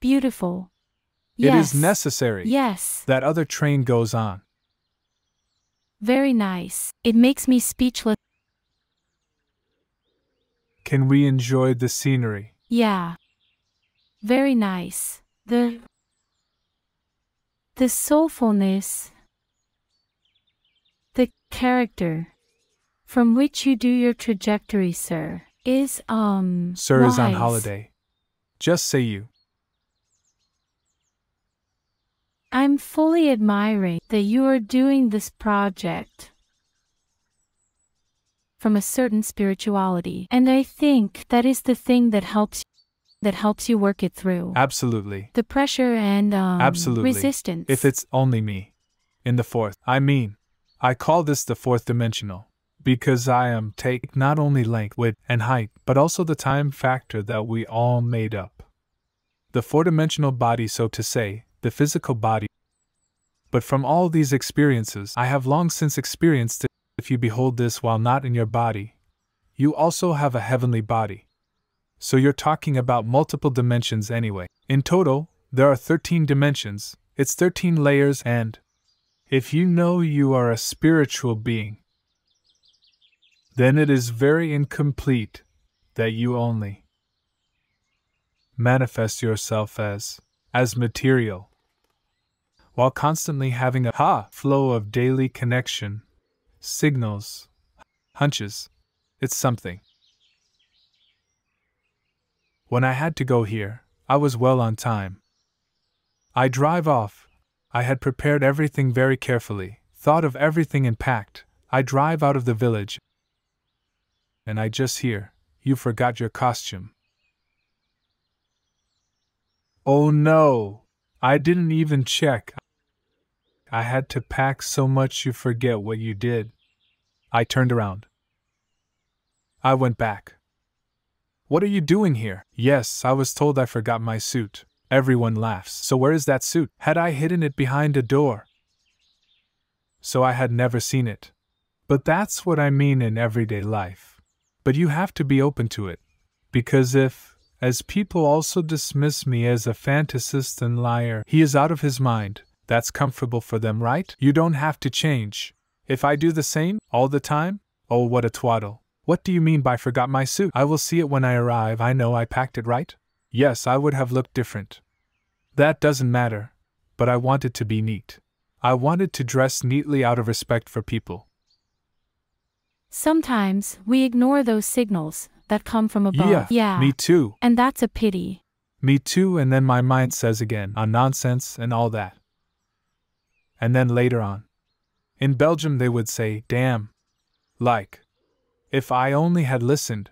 Beautiful. Yes. It is necessary. Yes. That other train goes on. Very nice. It makes me speechless. Can we enjoy the scenery? Yeah. Very nice. The, the soulfulness. The character. From which you do your trajectory, sir, is, um, Sir wise. Is on holiday. Just say you. I'm fully admiring that you are doing this project from a certain spirituality. And I think that is the thing that helps, that helps you work it through. Absolutely. The pressure and, um, Absolutely. Resistance. If it's only me. In the fourth. I mean, I call this the fourth dimensional. Because I am take not only length, width, and height, but also the time factor that we all made up. The four-dimensional body, so to say, the physical body. But from all these experiences, I have long since experienced it. If you behold this while not in your body, you also have a heavenly body. So you're talking about multiple dimensions anyway. In total, there are thirteen dimensions, it's thirteen layers, and if you know you are a spiritual being, then it is very incomplete that you only manifest yourself as, as material, while constantly having a ha flow of daily connection, signals, hunches. It's something. When I had to go here, I was well on time. I drive off. I had prepared everything very carefully, thought of everything and packed. I drive out of the village. And I just hear, you forgot your costume. Oh no, I didn't even check. I had to pack so much you forget what you did. I turned around. I went back. What are you doing here? Yes, I was told I forgot my suit. Everyone laughs. So where is that suit? Had I hidden it behind a door? So I had never seen it. But that's what I mean in everyday life. But you have to be open to it. Because if, as people also dismiss me as a fantasist and liar, he is out of his mind, that's comfortable for them, right? You don't have to change. If I do the same, all the time, oh what a twaddle. What do you mean by forgot my suit? I will see it when I arrive, I know I packed it right. Yes, I would have looked different. That doesn't matter. But I wanted to be neat. I wanted to dress neatly out of respect for people. Sometimes we ignore those signals that come from above. Yeah, yeah, me too. And that's a pity. Me too, and then my mind says again on nonsense and all that. And then later on. In Belgium they would say, damn. Like, if I only had listened.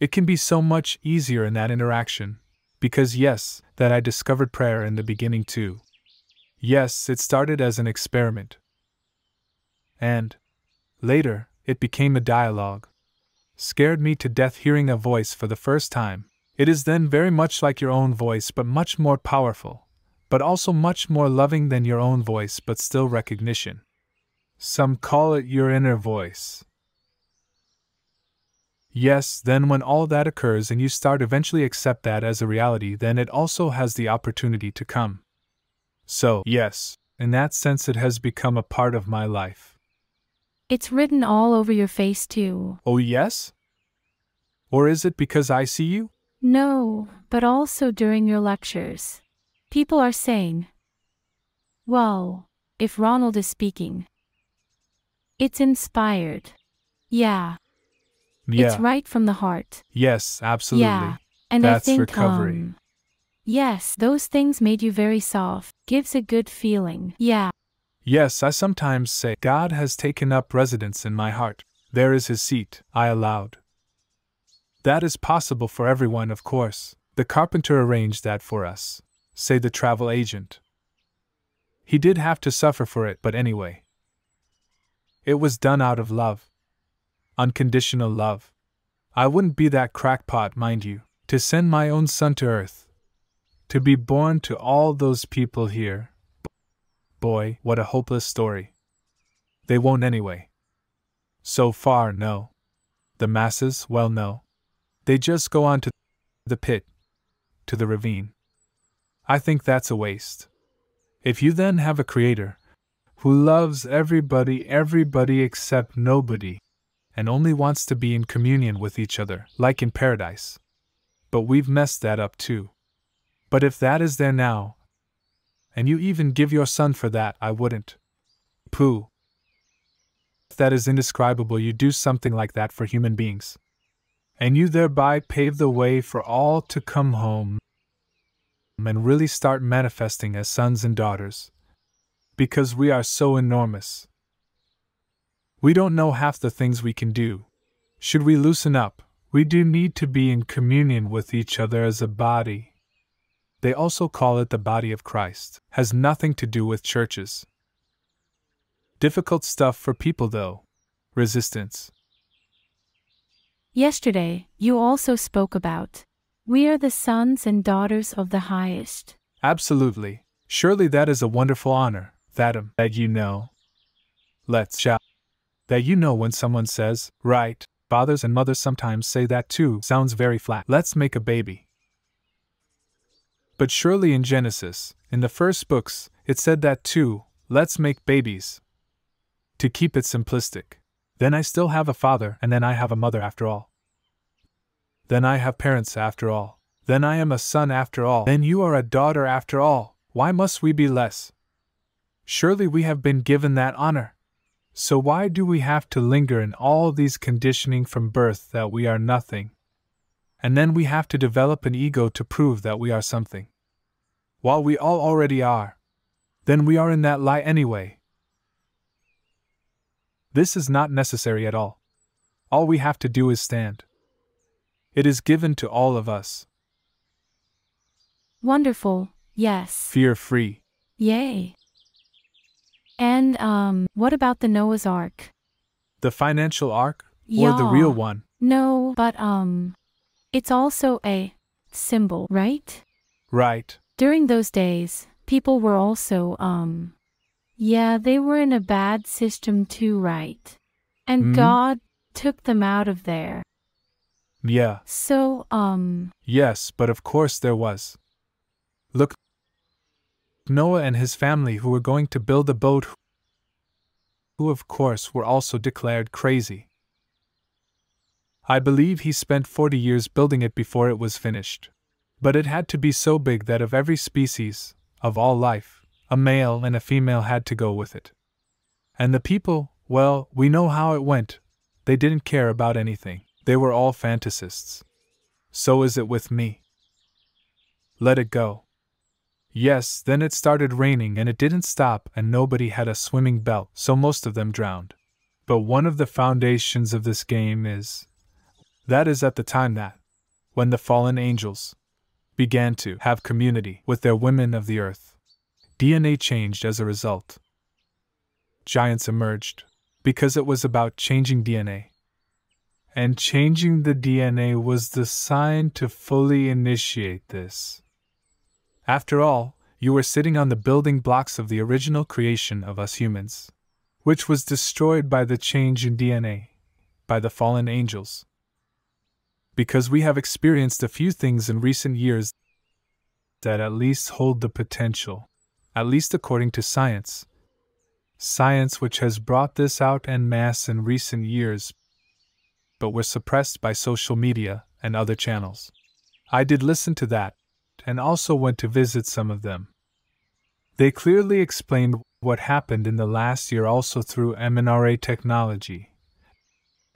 It can be so much easier in that interaction. Because yes, that I discovered prayer in the beginning too. Yes, it started as an experiment. And later, it became a dialogue. Scared me to death hearing a voice for the first time. It is then very much like your own voice but much more powerful, but also much more loving than your own voice but still recognition. Some call it your inner voice. Yes, then when all that occurs and you start eventually accept that as a reality, then it also has the opportunity to come. So, yes, in that sense it has become a part of my life. It's written all over your face too. Oh yes? Or is it because I see you? No, but also during your lectures. People are saying, "Wow, if Ronald is speaking, it's inspired." Yeah. Yeah. It's right from the heart. Yes, absolutely. Yeah, and that's I think, recovery. Um, yes, those things made you very soft. Gives a good feeling. Yeah. Yes, I sometimes say, God has taken up residence in my heart. There is his seat, I allowed. That is possible for everyone, of course. The carpenter arranged that for us. Say the travel agent. He did have to suffer for it, but anyway. It was done out of love. Unconditional love. I wouldn't be that crackpot, mind you, to send my own son to earth. To be born to all those people here. Boy, what a hopeless story. They won't anyway. So far, no. The masses, well, no. They just go on to the pit, to the ravine. I think that's a waste. If you then have a creator who loves everybody, everybody except nobody, and only wants to be in communion with each other, like in paradise. But we've messed that up too. But if that is there now, and you even give your son for that, I wouldn't. Pooh. If that is indescribable, you do something like that for human beings. And you thereby pave the way for all to come home and really start manifesting as sons and daughters. Because we are so enormous. We don't know half the things we can do. Should we loosen up? We do need to be in communion with each other as a body. They also call it the body of Christ. Has nothing to do with churches. Difficult stuff for people though. Resistance. Yesterday, you also spoke about, we are the sons and daughters of the highest. Absolutely. Surely that is a wonderful honor, Adam, that you know. Let's shout. That you know when someone says, right, fathers and mothers sometimes say that too, sounds very flat. Let's make a baby. But surely in Genesis, in the first books, it said that too, let's make babies. To keep it simplistic. Then I still have a father, and then I have a mother after all. Then I have parents after all. Then I am a son after all. Then you are a daughter after all. Why must we be less? Surely we have been given that honor. So why do we have to linger in all these conditioning from birth that we are nothing? And then we have to develop an ego to prove that we are something. While we all already are. Then we are in that lie anyway. This is not necessary at all. All we have to do is stand. It is given to all of us. Wonderful, yes. Fear-free. Yay. And, um, what about the Noah's Ark? The financial ark? Or yeah. The real one? No, but, um, it's also a symbol, right? Right. During those days, people were also, um, yeah, they were in a bad system too, right? And mm. God took them out of there. Yeah. So, um... Yes, but of course there was. Look. Noah and his family who were going to build a boat, who of course were also declared crazy. I believe he spent forty years building it before it was finished. But it had to be so big that of every species, of all life, a male and a female had to go with it. And the people, well, we know how it went. They didn't care about anything. They were all fantasists. So is it with me. Let it go. Yes, then it started raining and it didn't stop and nobody had a swimming belt, so most of them drowned. But one of the foundations of this game is, that is at the time that, when the fallen angels began to have community with their women of the earth, D N A changed as a result. Giants emerged, because it was about changing D N A. And changing the D N A was the sign to fully initiate this. After all, you were sitting on the building blocks of the original creation of us humans. which was destroyed by the change in D N A, by the fallen angels. Because we have experienced a few things in recent years that at least hold the potential, at least according to science. Science which has brought this out en masse in recent years, but were suppressed by social media and other channels. I did listen to that, and also went to visit some of them. They clearly explained what happened in the last year also through M N R A technology,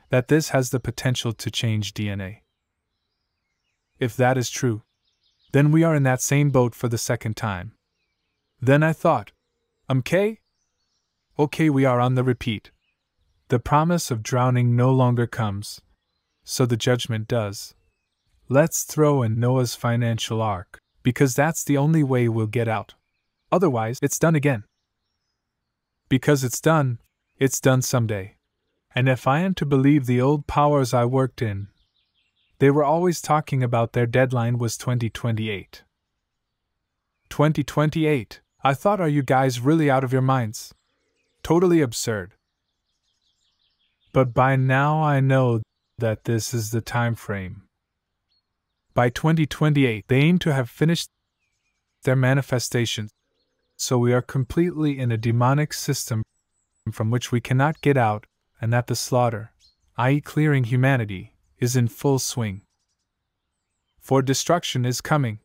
that this has the potential to change D N A. If that is true, then we are in that same boat for the second time. Then I thought, okay? Okay, we are on the repeat. The promise of drowning no longer comes, so the judgment does. Let's throw in Noah's financial ark, because that's the only way we'll get out. Otherwise, it's done again. Because it's done, it's done someday. And if I am to believe the old powers I worked in, they were always talking about their deadline was twenty twenty-eight. twenty twenty-eight, I thought, are you guys really out of your minds? Totally absurd. But by now I know that this is the time frame. By twenty twenty-eight, they aim to have finished their manifestations, so we are completely in a demonic system from which we cannot get out, and that the slaughter, that is clearing humanity, is in full swing. For destruction is coming.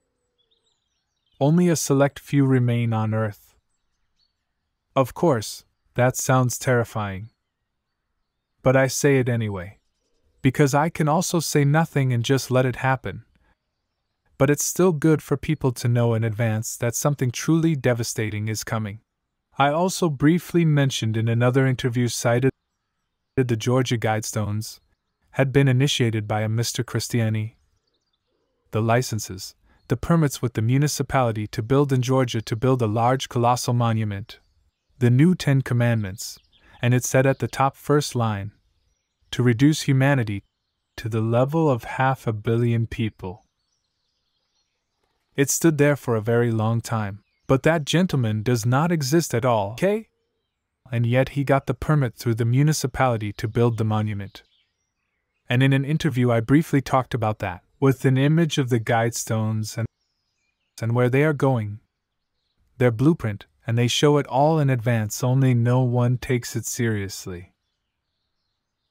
Only a select few remain on earth. Of course, that sounds terrifying. But I say it anyway, because I can also say nothing and just let it happen. But it's still good for people to know in advance that something truly devastating is coming. I also briefly mentioned in another interview cited that the Georgia Guidestones had been initiated by a Mister Christiani. The licenses, the permits with the municipality to build in Georgia to build a large colossal monument, the new Ten Commandments, and it said at the top first line, to reduce humanity to the level of half a billion people. It stood there for a very long time, but that gentleman does not exist at all, okay? And yet he got the permit through the municipality to build the monument. And in an interview I briefly talked about that, with an image of the Guidestones and, and where they are going, their blueprint, and they show it all in advance, only no one takes it seriously.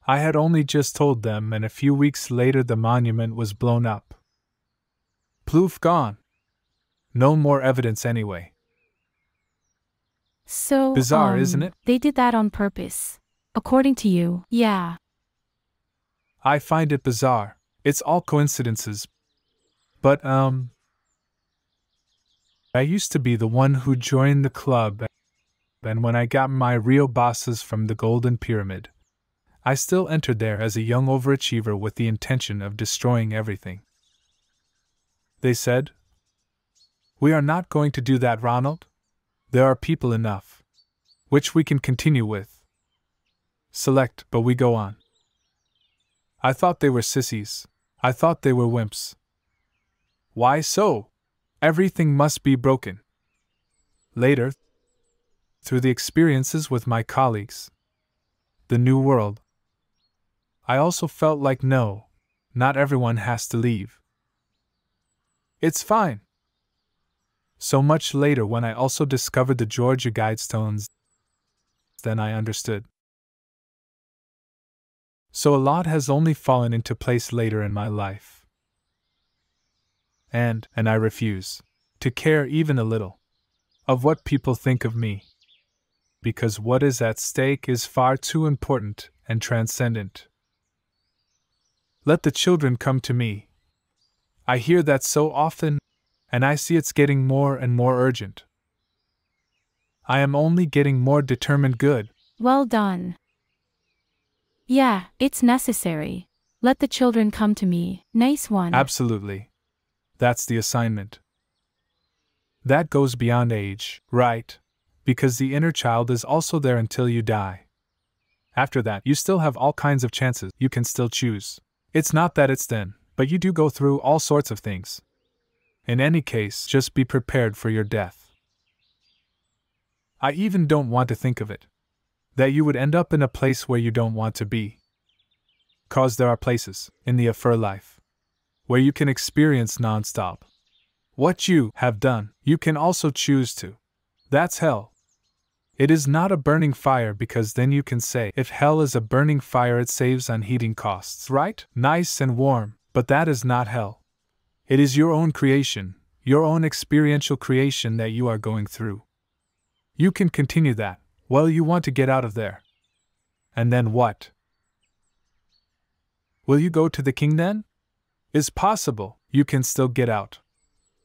I had only just told them, and a few weeks later the monument was blown up. Ploof, gone. No more evidence anyway. So, bizarre, um, isn't it? They did that on purpose. According to you, yeah. I find it bizarre. It's all coincidences. But, um... I used to be the one who joined the club, and when I got my real bosses from the Golden Pyramid, I still entered there as a young overachiever with the intention of destroying everything. They said, "We are not going to do that, Ronald. There are people enough, which we can continue with. Select, but we go on." I thought they were sissies. I thought they were wimps. Why so? Everything must be broken. Later, through the experiences with my colleagues, the New World, I also felt like no, not everyone has to leave. It's fine. So much later, when I also discovered the Georgia Guidestones, then I understood. So a lot has only fallen into place later in my life. And, and I refuse to care even a little of what people think of me, because what is at stake is far too important and transcendent. Let the children come to me. I hear that so often, and I see it's getting more and more urgent. I am only getting more determined. Good. Well done. Yeah, it's necessary. Let the children come to me. Nice one. Absolutely. That's the assignment. That goes beyond age, right? Because the inner child is also there until you die. After that, you still have all kinds of chances. You can still choose. It's not that it's then, but you do go through all sorts of things. In any case, just be prepared for your death. I even don't want to think of it. that you would end up in a place where you don't want to be. Cause there are places, in the afterlife, where you can experience non-stop. What you have done, you can also choose to. That's hell. It is not a burning fire, because then you can say, if hell is a burning fire it saves on heating costs, right? Nice and warm, but that is not hell. It is your own creation, your own experiential creation that you are going through. You can continue that, well you want to get out of there. And then what? Will you go to the king then? It's possible, you can still get out.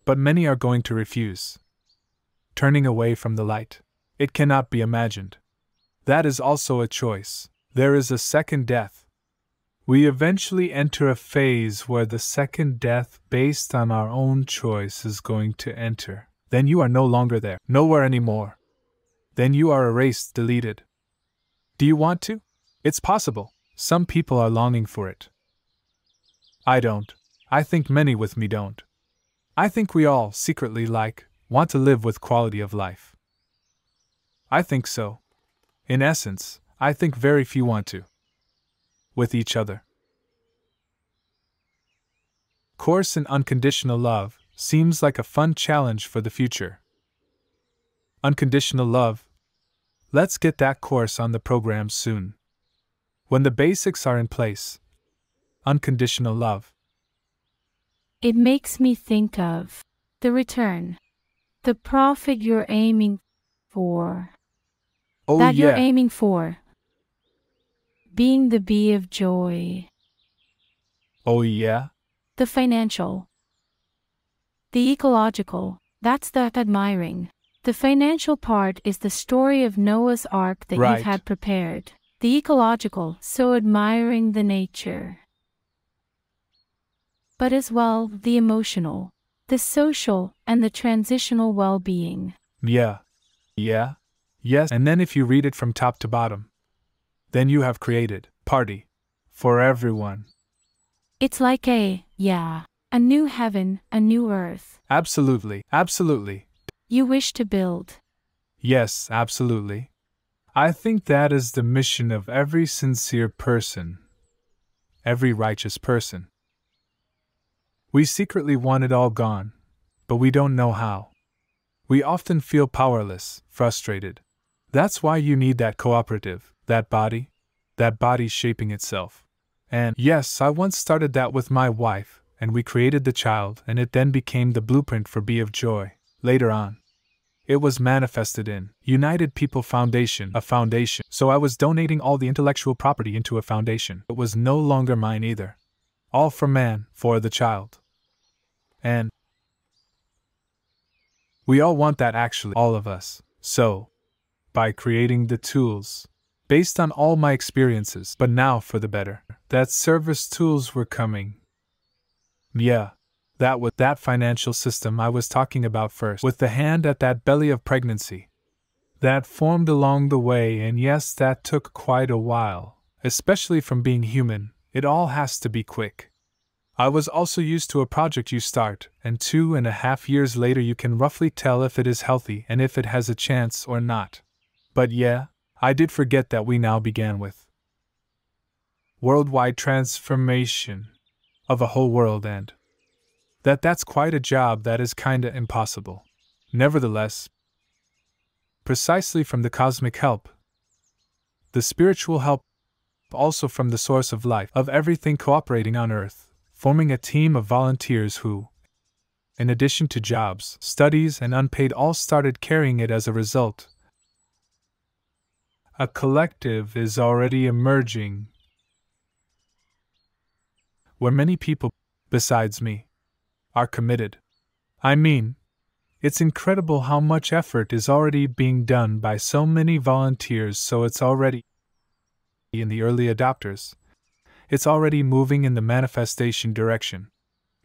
But many are going to refuse. Turning away from the light. It cannot be imagined. That is also a choice. There is a second death. We eventually enter a phase where the second death, based on our own choice, is going to enter. Then you are no longer there, nowhere anymore. Then you are erased, deleted. Do you want to? It's possible. Some people are longing for it. I don't. I think many with me don't. I think we all, secretly like, want to live with quality of life. I think so. In essence, I think very few want to. With each other. Coarse and unconditional love seems like a fun challenge for the future. Unconditional love. Let's get that course on the program soon. When the basics are in place. Unconditional love. It makes me think of the return, the profit you're aiming for, oh, that yeah. you're aiming for, being the Bee of Joy. Oh yeah? The financial, the ecological, that's that admiring. The financial part is the story of Noah's Ark that right. you've had prepared. The ecological, so admiring the nature. But as well, the emotional, the social, and the transitional well-being. Yeah. Yeah. Yes. And then if you read it from top to bottom, then you have created party for everyone. It's like a, yeah, a new heaven, a new earth. Absolutely. Absolutely. You wish to build. Yes, absolutely. I think that is the mission of every sincere person, every righteous person. We secretly want it all gone, but we don't know how. We often feel powerless, frustrated. That's why you need that cooperative, that body, that body shaping itself. And yes, I once started that with my wife, and we created the child, and it then became the blueprint for Be of Joy. Later on, it was manifested in United People Foundation, a foundation. So I was donating all the intellectual property into a foundation. It was no longer mine either. All for man, for the child. And we all want that actually, all of us. So, by creating the tools, based on all my experiences, but now for the better, that service tools were coming. Yeah, that was that financial system I was talking about first, with the hand at that belly of pregnancy. That formed along the way, and yes, that took quite a while, especially from being human. It all has to be quick. I was also used to a project you start, and two and a half years later you can roughly tell if it is healthy and if it has a chance or not. But yeah, I did forget that we now began with worldwide transformation of a whole world, and that that's quite a job that is kinda impossible. Nevertheless, precisely from the cosmic help, the spiritual help, also from the source of life, of everything cooperating on Earth, forming a team of volunteers who, in addition to jobs, studies, and unpaid, all started carrying it as a result. A collective is already emerging, where many people, besides me, are committed. I mean, it's incredible how much effort is already being done by so many volunteers, so it's already in the early adopters. It's already moving in the manifestation direction.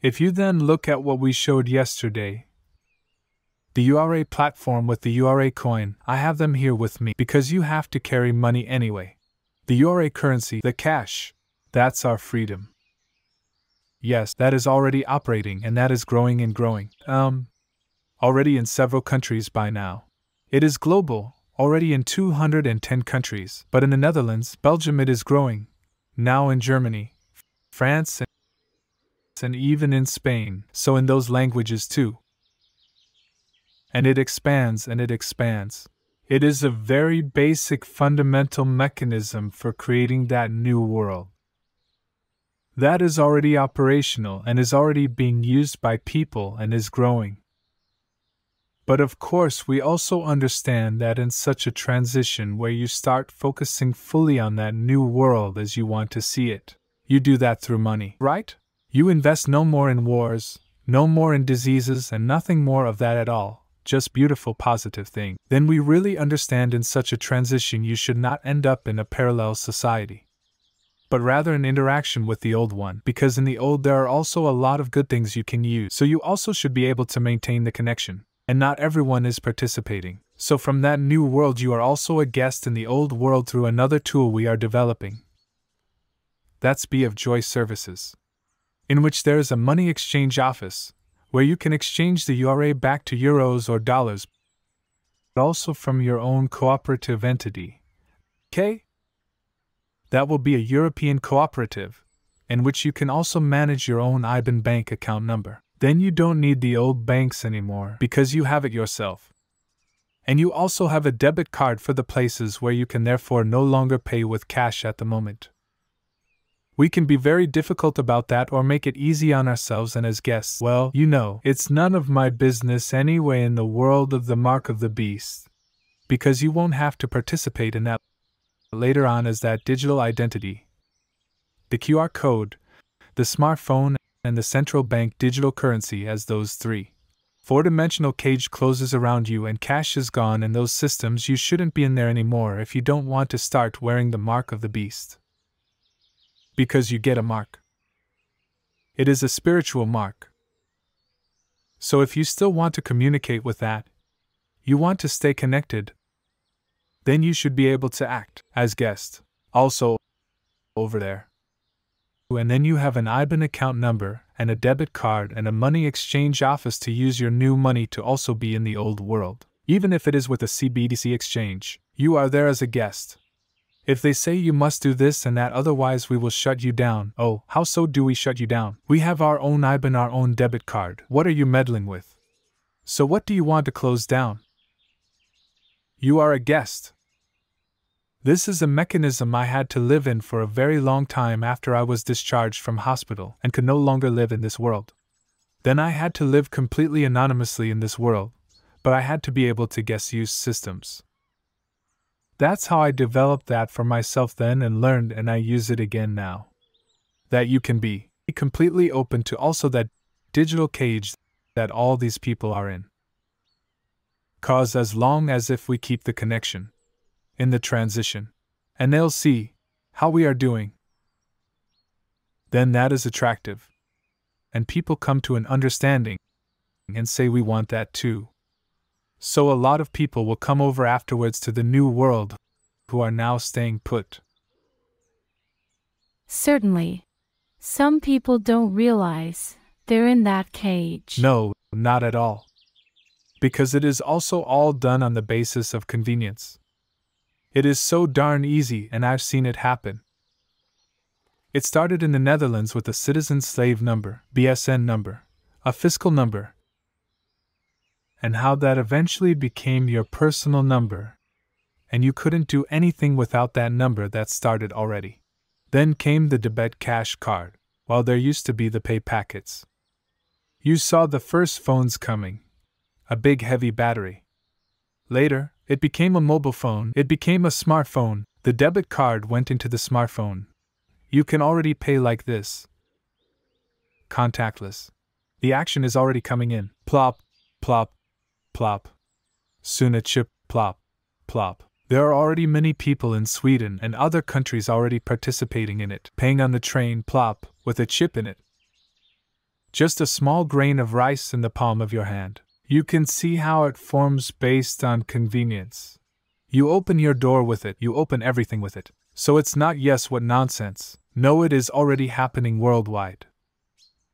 If you then look at what we showed yesterday, the U R A platform with the U R A coin, I have them here with me because you have to carry money anyway. The U R A currency, the cash, that's our freedom. Yes, that is already operating, and that is growing and growing. Um, already in several countries by now. It is global. already in two hundred ten countries, but in the Netherlands, Belgium it is growing, now in Germany, France, and even in Spain, so in those languages too. And it expands and it expands. It is a very basic fundamental mechanism for creating that new world. That is already operational and is already being used by people and is growing. But of course we also understand that in such a transition where you start focusing fully on that new world as you want to see it, you do that through money, right? You invest no more in wars, no more in diseases, and nothing more of that at all, just beautiful positive thing. Then we really understand in such a transition you should not end up in a parallel society, but rather an interaction with the old one, because in the old there are also a lot of good things you can use, so you also should be able to maintain the connection, and not everyone is participating. So from that new world you are also a guest in the old world through another tool we are developing. That's Be of Joy Services, in which there is a money exchange office, where you can exchange the U R A back to euros or dollars, but also from your own cooperative entity. Okay? That will be a European cooperative, in which you can also manage your own I B A N bank account number. Then you don't need the old banks anymore, because you have it yourself. And you also have a debit card for the places where you can therefore no longer pay with cash at the moment. We can be very difficult about that or make it easy on ourselves and as guests. Well, you know, it's none of my business anyway in the world of the mark of the beast, because you won't have to participate in that. Later on is that digital identity, the Q R code, the smartphone, and the central bank digital currency, as those three. Four-dimensional cage closes around you and cash is gone in those systems. You shouldn't be in there anymore if you don't want to start wearing the mark of the beast, because you get a mark. It is a spiritual mark. So if you still want to communicate with that, you want to stay connected, then you should be able to act as guest, also over there. And then you have an I B A N account number and a debit card and a money exchange office to use your new money to also be in the old world. Even if it is with a C B D C exchange, you are there as a guest. If they say you must do this and that otherwise we will shut you down. Oh, how so do we shut you down? We have our own I B A N, our own debit card. What are you meddling with? So what do you want to close down? You are a guest. This is a mechanism I had to live in for a very long time after I was discharged from hospital and could no longer live in this world. Then I had to live completely anonymously in this world, but I had to be able to guest use systems. That's how I developed that for myself then and learned, and I use it again now. That you can be completely open to also that digital cage that all these people are in. Cause as long as if we keep the connection in the transition, and they'll see how we are doing, then that is attractive. And people come to an understanding and say we want that too. So a lot of people will come over afterwards to the new world who are now staying put. Certainly. Some people don't realize they're in that cage. No, not at all. Because it is also all done on the basis of convenience. It is so darn easy, and I've seen it happen. It started in the Netherlands with a citizen slave number, B S N number, a fiscal number, and how that eventually became your personal number, and you couldn't do anything without that number that started already. Then came the debit cash card, while there used to be the pay packets. You saw the first phones coming. A big heavy battery. Later, it became a mobile phone, it became a smartphone, the debit card went into the smartphone. You can already pay like this. Contactless. The action is already coming in. Plop, plop, plop. Soon a chip, plop, plop. There are already many people in Sweden and other countries already participating in it, paying on the train, plop, with a chip in it. Just a small grain of rice in the palm of your hand. You can see how it forms based on convenience. You open your door with it, you open everything with it. So it's not yes what nonsense. No, it is already happening worldwide.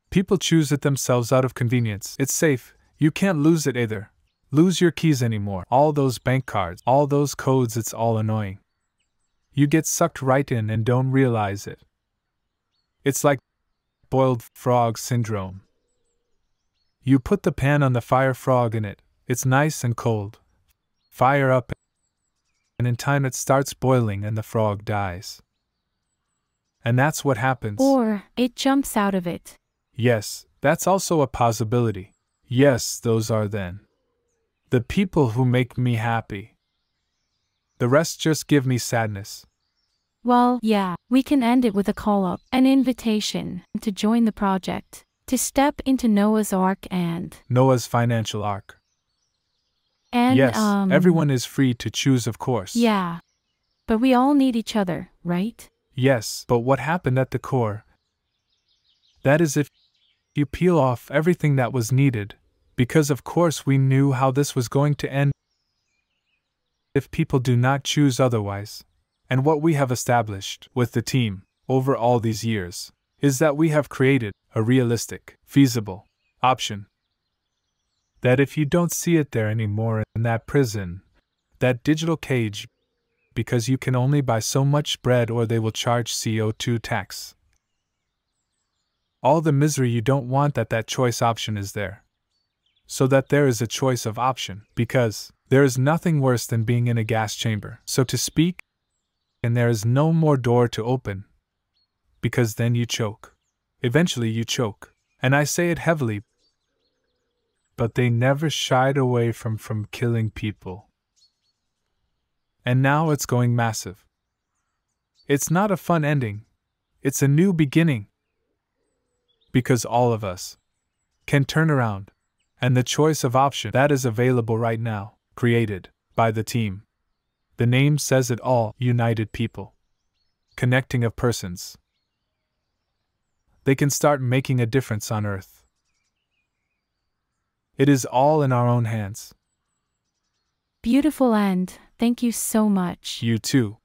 People choose it themselves out of convenience. It's safe, you can't lose it either. lose your keys anymore. All those bank cards, all those codes, it's all annoying. You get sucked right in and don't realize it. It's like boiled frog syndrome. You put the pan on the fire, frog in it. It's nice and cold. Fire up, and in time it starts boiling and the frog dies. And that's what happens. Or it jumps out of it. Yes, that's also a possibility. Yes, those are then the people who make me happy. The rest just give me sadness. Well, yeah, we can end it with a call-up, an invitation to join the project, to step into Noah's Ark and... Noah's financial ark. And, yes, um, everyone is free to choose, of course. Yeah, but we all need each other, right? Yes, but what happened at the core? That is, if you peel off everything that was needed, because of course we knew how this was going to end if people do not choose otherwise. And what we have established with the team over all these years is that we have created a realistic, feasible option. That if you don't see it there anymore in that prison, that digital cage, because you can only buy so much bread or they will charge C O two tax. All the misery you don't want, that that choice option is there. So that there is a choice of option, because there is nothing worse than being in a gas chamber, so to speak, and there is no more door to open. Because then you choke. Eventually you choke. And I say it heavily, but they never shied away from, from killing people. And now it's going massive. It's not a fun ending. It's a new beginning. Because all of us can turn around. And the choice of option that is available right now, created by the team. The name says it all, united people. Connecting of persons. They can start making a difference on earth. It is all in our own hands. Beautiful end. Thank you so much. You too.